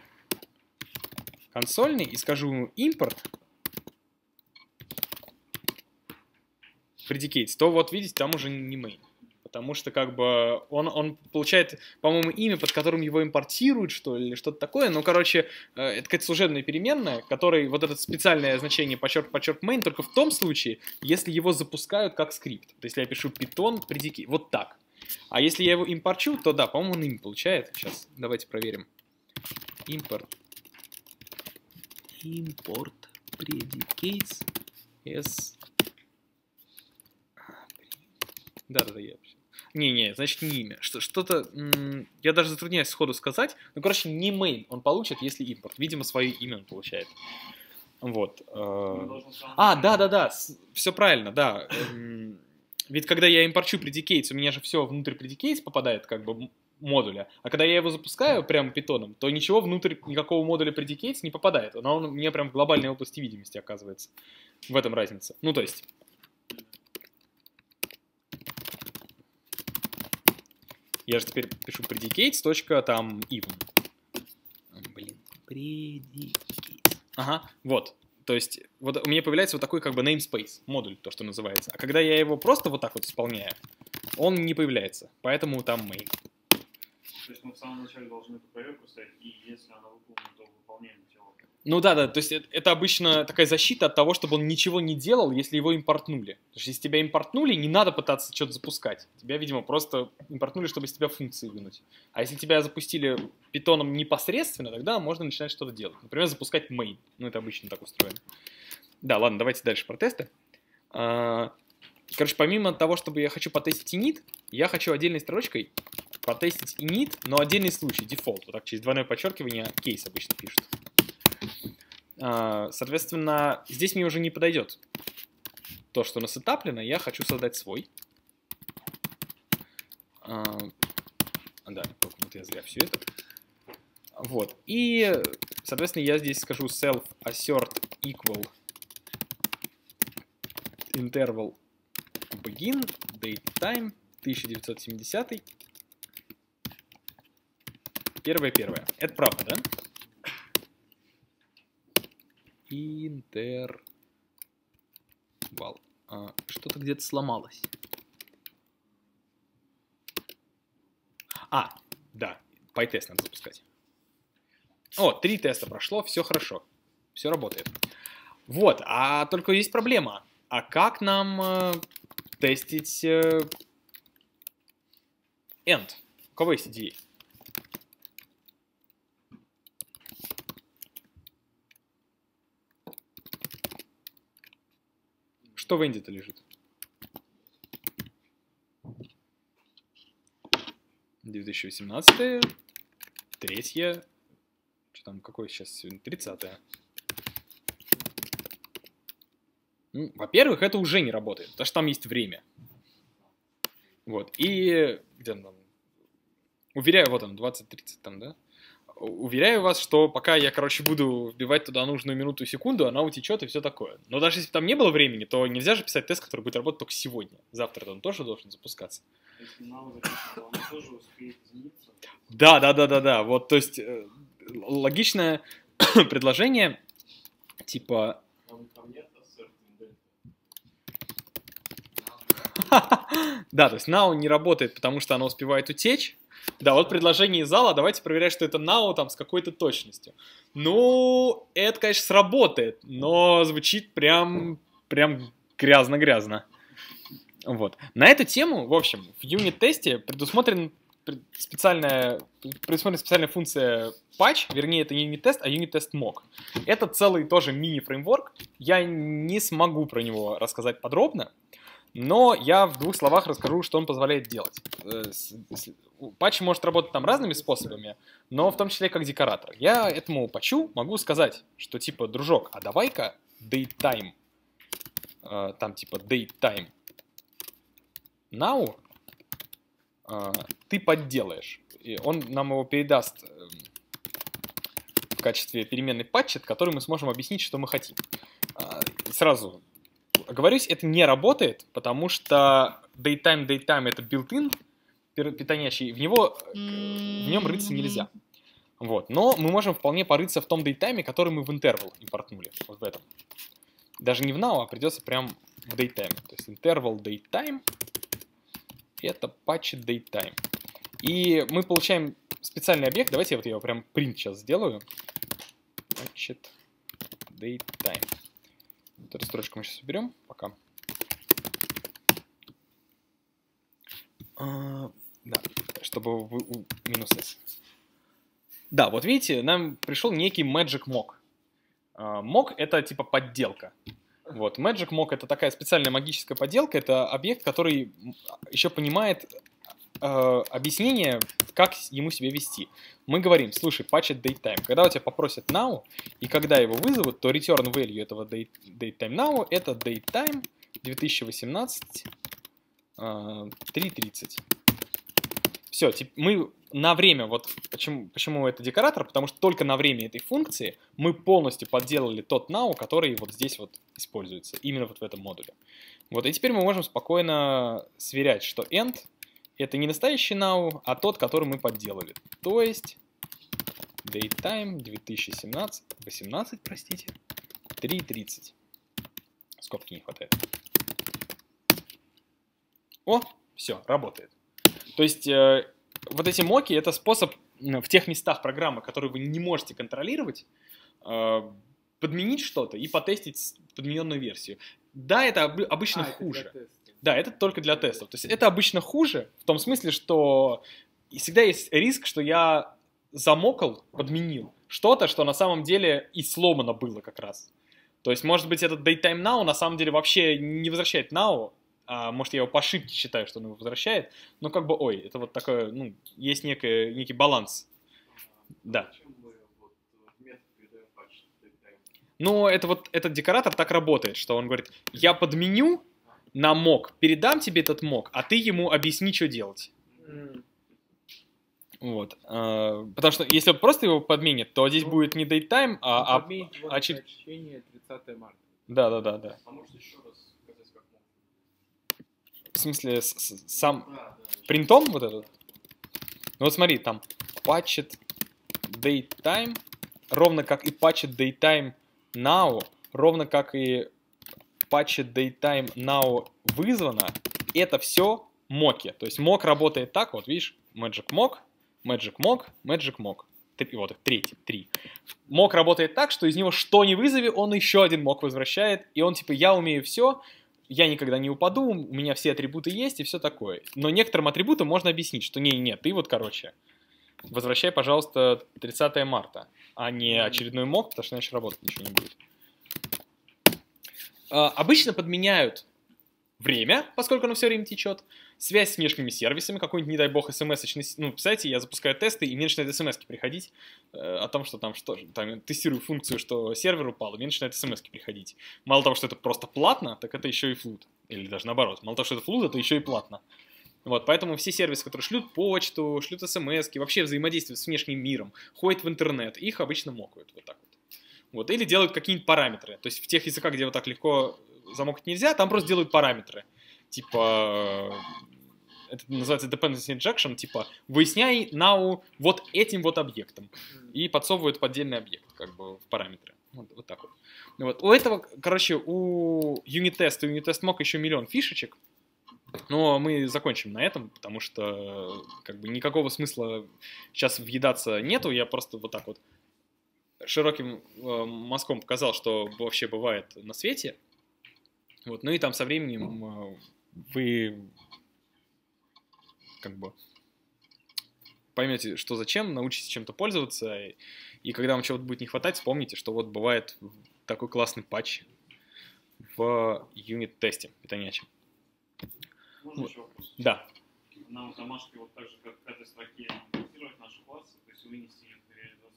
консольный и скажу ему import predicates, то вот видите, там уже не main, потому что как бы он, он получает, по-моему, имя, под которым его импортируют, что ли, что-то такое, ну, короче, это какая-то служебная переменная, которой вот это специальное значение подчерк, подчерк main только в том случае, если его запускают как скрипт, то есть если я пишу Python predicates, вот так, а если я его импорчу, то да, по-моему, он имя получает, сейчас давайте проверим. Import import predicates s Да, да, да, я вообще. Не-не, значит, не имя. Что-то, я даже затрудняюсь сходу сказать. Ну, короче, не main он получит, если импорт. Видимо, свое имя он получает. Вот. А, да-да-да, все правильно, да. Ведь когда я импорчу predicates, у меня же все внутрь predicates попадает, как бы, модуля. А когда я его запускаю прямо питоном, то ничего внутрь, никакого модуля predicates не попадает. Но он у меня прям в глобальной области видимости оказывается. В этом разница. Ну, то есть... Я же теперь пишу predicates, точка, там, even. Блин, predicates. Ага, вот. То есть, вот у меня появляется вот такой как бы namespace, модуль, то, что называется. А когда я его просто вот так вот исполняю, он не появляется. Поэтому там main. То есть мы в самом начале должны эту проверку ставить, и если она выполнена, то выполняем его. Ну да, да, то есть это, это обычно такая защита от того, чтобы он ничего не делал, если его импортнули. Потому что если тебя импортнули, не надо пытаться что-то запускать. Тебя, видимо, просто импортнули, чтобы из тебя функции вынуть. А если тебя запустили питоном непосредственно, тогда можно начинать что-то делать. Например, запускать main. Ну это обычно так устроено. Да, ладно, давайте дальше про тесты. Короче, помимо того, чтобы я хочу потестить init, я хочу отдельной строчкой потестить init, но отдельный случай, дефолт. Вот так через двойное подчеркивание кейс обычно пишут. Соответственно, здесь мне уже не подойдет то, что насетаплено. Я хочу создать свой. А, да, вот я зря все это. Вот. И, соответственно, я здесь скажу self assert equal interval begin datetime тысяча девятьсот семидесятый. Первое, первое. Это правда, да? Интервал. А, что-то где-то сломалось. А, да, PyTest надо запускать. О, три теста прошло, все хорошо. Все работает. Вот, а только есть проблема. А как нам э, тестить э, end? У кого есть идеи? Что в инде-то лежит? две тысячи восемнадцатое, третье, что там, какое сейчас сегодня, тридцатое. Ну, во-первых, это уже не работает, потому что там есть время. Вот, и где он там? Уверяю, вот он, двадцать тридцать там, да? Уверяю вас, что пока я, короче, буду вбивать туда нужную минуту и секунду, она утечет и все такое. Но даже если бы там не было времени, то нельзя же писать тест, который будет работать только сегодня. Завтра он тоже должен запускаться. Да, да, да, да, да. Вот, то есть, логичное предложение, типа... Да, то есть now не работает, потому что она успевает утечь. Да, вот предложение из зала, давайте проверять, что это now там с какой-то точностью. Ну, это, конечно, сработает, но звучит прям, прям грязно-грязно. Вот. На эту тему, в общем, в юнит-тесте предусмотрен специальная, предусмотрена специальная функция patch, вернее, это не юнит-тест, а юнит-тест mock. Это целый тоже мини-фреймворк, я не смогу про него рассказать подробно. Но я в двух словах расскажу, что он позволяет делать. Патч может работать там разными способами, но в том числе как декоратор. Я этому патчу могу сказать, что типа, дружок, а давай-ка datetime, там типа datetime now ты подделаешь. И он нам его передаст в качестве переменной патча, от которой мы сможем объяснить, что мы хотим. Сразу... Оговорюсь, это не работает, потому что datetime, datetime это built-in, питонящий, в него, в нем рыться нельзя. Вот. Но мы можем вполне порыться в том datetime, который мы в interval импортнули, вот в этом. Даже не в now, а придется прям в datetime. То есть interval datetime это patch datetime. И мы получаем специальный объект, давайте вот я его прям print сейчас сделаю. Patch datetime. Вот эту строчку мы сейчас уберем, пока. А, да, чтобы вы, у, минус S. Да, вот видите, нам пришел некий magic mock. А, mock это типа подделка. Вот. Magic mock — это такая специальная магическая поделка, это объект, который еще понимает э, объяснение, как ему себя вести. Мы говорим, слушай, patch datetime. Когда у тебя попросят now, и когда его вызовут, то return value этого date, datetime now — это datetime две тысячи восемнадцать э, три тридцать. Все, мы на время, вот почему, почему это декоратор, потому что только на время этой функции мы полностью подделали тот now, который вот здесь вот используется, именно вот в этом модуле. Вот, и теперь мы можем спокойно сверять, что end — это не настоящий now, а тот, который мы подделали. То есть datetime две тысячи семнадцать, восемнадцать, простите, три тридцать. Скобки не хватает. О, все, работает. То есть э, вот эти моки — это способ в тех местах программы, которые вы не можете контролировать, э, подменить что-то и потестить подмененную версию. Да, это об, обычно а, хуже. Это да, это только для тестов. То есть это обычно хуже в том смысле, что всегда есть риск, что я замокал, подменил что-то, что на самом деле и сломано было как раз. То есть, может быть, этот datetime now на самом деле вообще не возвращает now, а может, я его по ошибке считаю, что он его возвращает, но как бы, ой, это вот такое, ну, есть некое, некий баланс. А, да. Мы, вот, патч, ну, это вот, этот декоратор так работает, что он говорит, я подменю на мок, передам тебе этот мок, а ты ему объясни, что делать. Mm. Вот. А, потому что, если он просто его подменит, то здесь ну, будет не datetime, а... Подменить а, а, очер... тридцатое марта. Да-да-да. Да. А может, еще раз... В смысле, с, с, сам а, да, принтом вот этот? Ну вот смотри, там patched datetime, ровно как и patched datetime now, ровно как и patched datetime now вызвано, это все моки. То есть mock работает так, вот видишь, magic mock, magic mock, magic mock. Три, вот их, третий, три. Mock работает так, что из него что ни вызови, он еще один mock возвращает, и он типа «я умею все», я никогда не упаду, у меня все атрибуты есть и все такое. Но некоторым атрибутам можно объяснить, что не, нет, ты вот, короче, возвращай, пожалуйста, тридцатое марта, а не очередной мок, потому что иначе работать ничего не будет. А, обычно подменяют время, поскольку оно все время течет, связь с внешними сервисами, какой-нибудь, не дай бог, смс-очный... Ну, представляете, я запускаю тесты, и мне начинают смс-ки приходить э, о том, что там, что там, тестирую функцию, что сервер упал, и мне начинают смс-ки приходить. Мало того, что это просто платно, так это еще и флут. Или даже наоборот. Мало того, что это флут, это еще и платно. Вот, поэтому все сервисы, которые шлют почту, шлют смс-ки, вообще взаимодействуют с внешним миром, ходят в интернет, их обычно мокают вот так вот. Вот, или делают какие-нибудь параметры. То есть в тех языках, где вот так легко замокать нельзя, там просто делают параметры. Типа, это называется dependency injection, типа, выясняй now вот этим вот объектом. И подсовывают поддельный объект, как бы, в параметры. Вот, вот так вот. вот. У этого, короче, у юниттест и юниттест mock еще миллион фишечек. Но мы закончим на этом, потому что, как бы, никакого смысла сейчас въедаться нету. Я просто вот так вот широким э, мазком показал, что вообще бывает на свете. Вот, ну и там со временем вы как бы поймете, что зачем, научитесь чем-то пользоваться, и, и когда вам чего-то будет не хватать, вспомните, что вот бывает такой классный патч в юнит-тесте питонячем. Можно вот. Еще вопрос? Да. Нам в домашке вот так же, как в этой строке, анализировать наши классы, то есть вынести их в реализацию.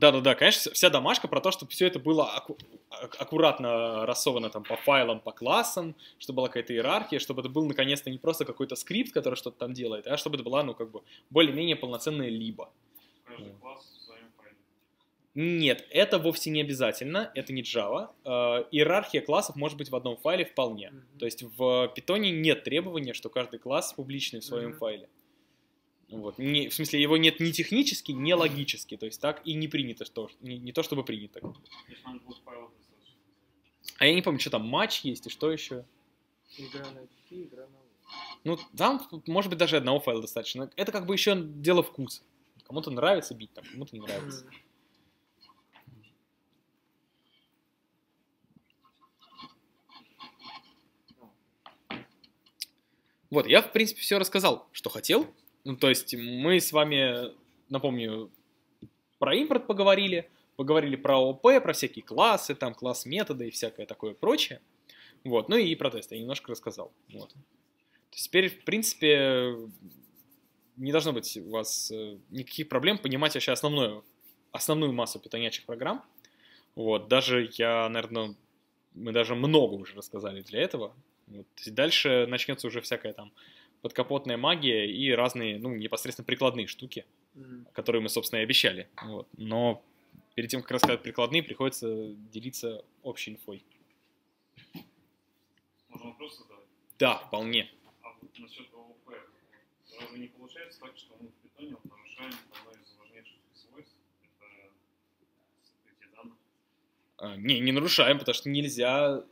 Да-да-да, конечно, вся домашка про то, чтобы все это было аку аккуратно рассовано там по файлам, по классам, чтобы была какая-то иерархия, чтобы это был наконец-то не просто какой-то скрипт, который что-то там делает, а чтобы это была, ну, как бы, более-менее полноценная либо. Каждый класс в своем файле. Нет, это вовсе не обязательно, это не Java. Э, иерархия классов может быть в одном файле вполне. Mm-hmm. То есть в Python нет требования, что каждый класс публичный в своем mm-hmm. файле. Вот. Не, в смысле, его нет ни технически, ни логически. То есть так и не принято, что, не, не то чтобы принято. А я не помню, что там матч есть и что еще. Игра на очки, игра на... Ну, там, может быть, даже одного файла достаточно. Это как бы еще дело вкуса. Кому-то нравится бить, там, кому-то не нравится. Вот, я, в принципе, все рассказал, что хотел. Ну, то есть мы с вами, напомню, про импорт поговорили, поговорили про ОП, про всякие классы, там класс метода и всякое такое прочее. Вот, ну и про тесты я немножко рассказал. Вот. То есть теперь, в принципе, не должно быть у вас никаких проблем понимать вообще основную, основную массу питонячих программ. Вот, даже я, наверное, мы даже много уже рассказали для этого. Вот. Дальше начнется уже всякая там подкапотная магия и разные, ну, непосредственно прикладные штуки, mm-hmm. которые мы, собственно, и обещали. Вот. Но перед тем, как рассказать прикладные, приходится делиться общей инфой. Можно вопрос задавать? Да, вполне. А вот насчет ООП, разве не получается так, что мы в питоне нарушаем одно из важнейших свойств? Это сокрытие данных? А, не, не нарушаем, потому что нельзя...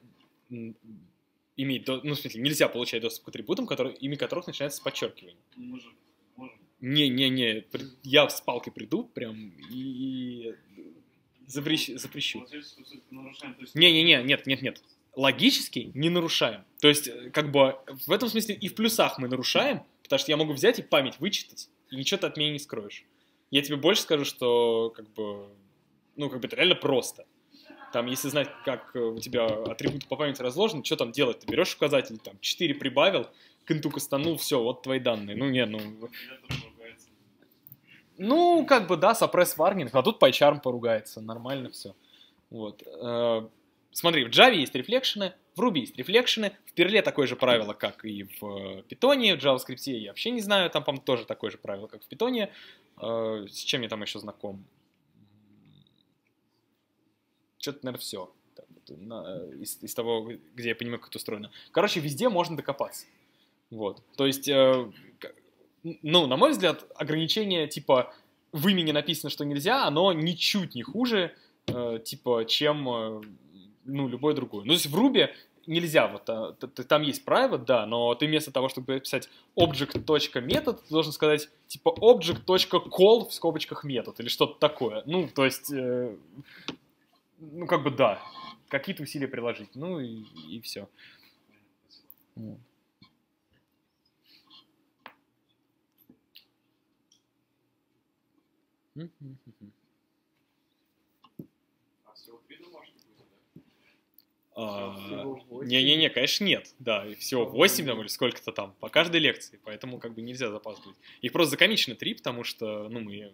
Иметь, ну, в смысле, нельзя получать доступ к атрибутам, которые, имя которых начинается с подчеркивания. Может, может. Не, не, не, я с палкой приду прям и, и запрещу. запрещу. Не, не, не, нет, нет, нет. Логически не нарушаем. То есть, как бы, в этом смысле и в плюсах мы нарушаем, потому что я могу взять и память вычитать, и ничего ты от меня не скроешь. Я тебе больше скажу, что, как бы, ну, как бы это реально просто. Там, если знать, как у тебя атрибуты по памяти разложены, что там делать? Ты берешь указатель, там, четыре прибавил, кенту костанул, все, вот твои данные. Ну, не, ну... Ну, как бы, да, suppress warning, а тут PyCharm поругается, нормально все. Вот. Смотри, в Java есть рефлекшены, в Ruby есть рефлекшены, в Perl такое же правило, как и в Python, в JavaScript я вообще не знаю, там, по-моему, тоже такое же правило, как в Python. С чем я там еще знаком? Что-то, наверное, все так, вот, на, из, из того, где я понимаю, как это устроено. Короче, везде можно докопаться. Вот. То есть, э, ну, на мой взгляд, ограничение типа в имени написано, что нельзя, оно ничуть не хуже, э, типа, чем э, ну, любое другое. Ну, то есть в Ruby нельзя, вот, а, т, там есть private, да, но ты вместо того, чтобы писать object.метод, ты должен сказать типа object.call в скобочках метод или что-то такое. Ну, то есть... Э, Ну, как бы, да. Какие-то усилия приложить. Ну, и, и все. Вот. А всего три домашних будет, да? Не-не-не, конечно, нет. Да, и всего восемь там или сколько-то там по каждой лекции. Поэтому, как бы, нельзя запаздывать. Их просто закомично три, потому что, ну, мы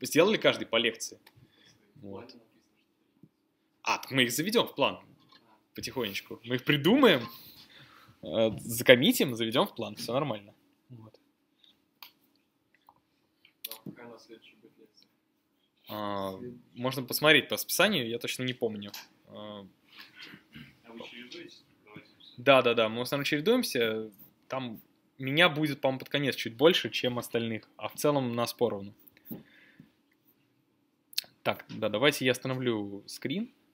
сделали каждый по лекции. Вот. А, так мы их заведем в план потихонечку. Мы их придумаем, э, закоммитим, заведем в план. Все нормально. Вот. А, можно посмотреть по расписанию, я точно не помню. А вы чередуетесь? Да, да, да. Мы в основном чередуемся. Там меня будет, по-моему, под конец чуть больше, чем остальных. А в целом нас поровну. Так, да, давайте я остановлю скрин.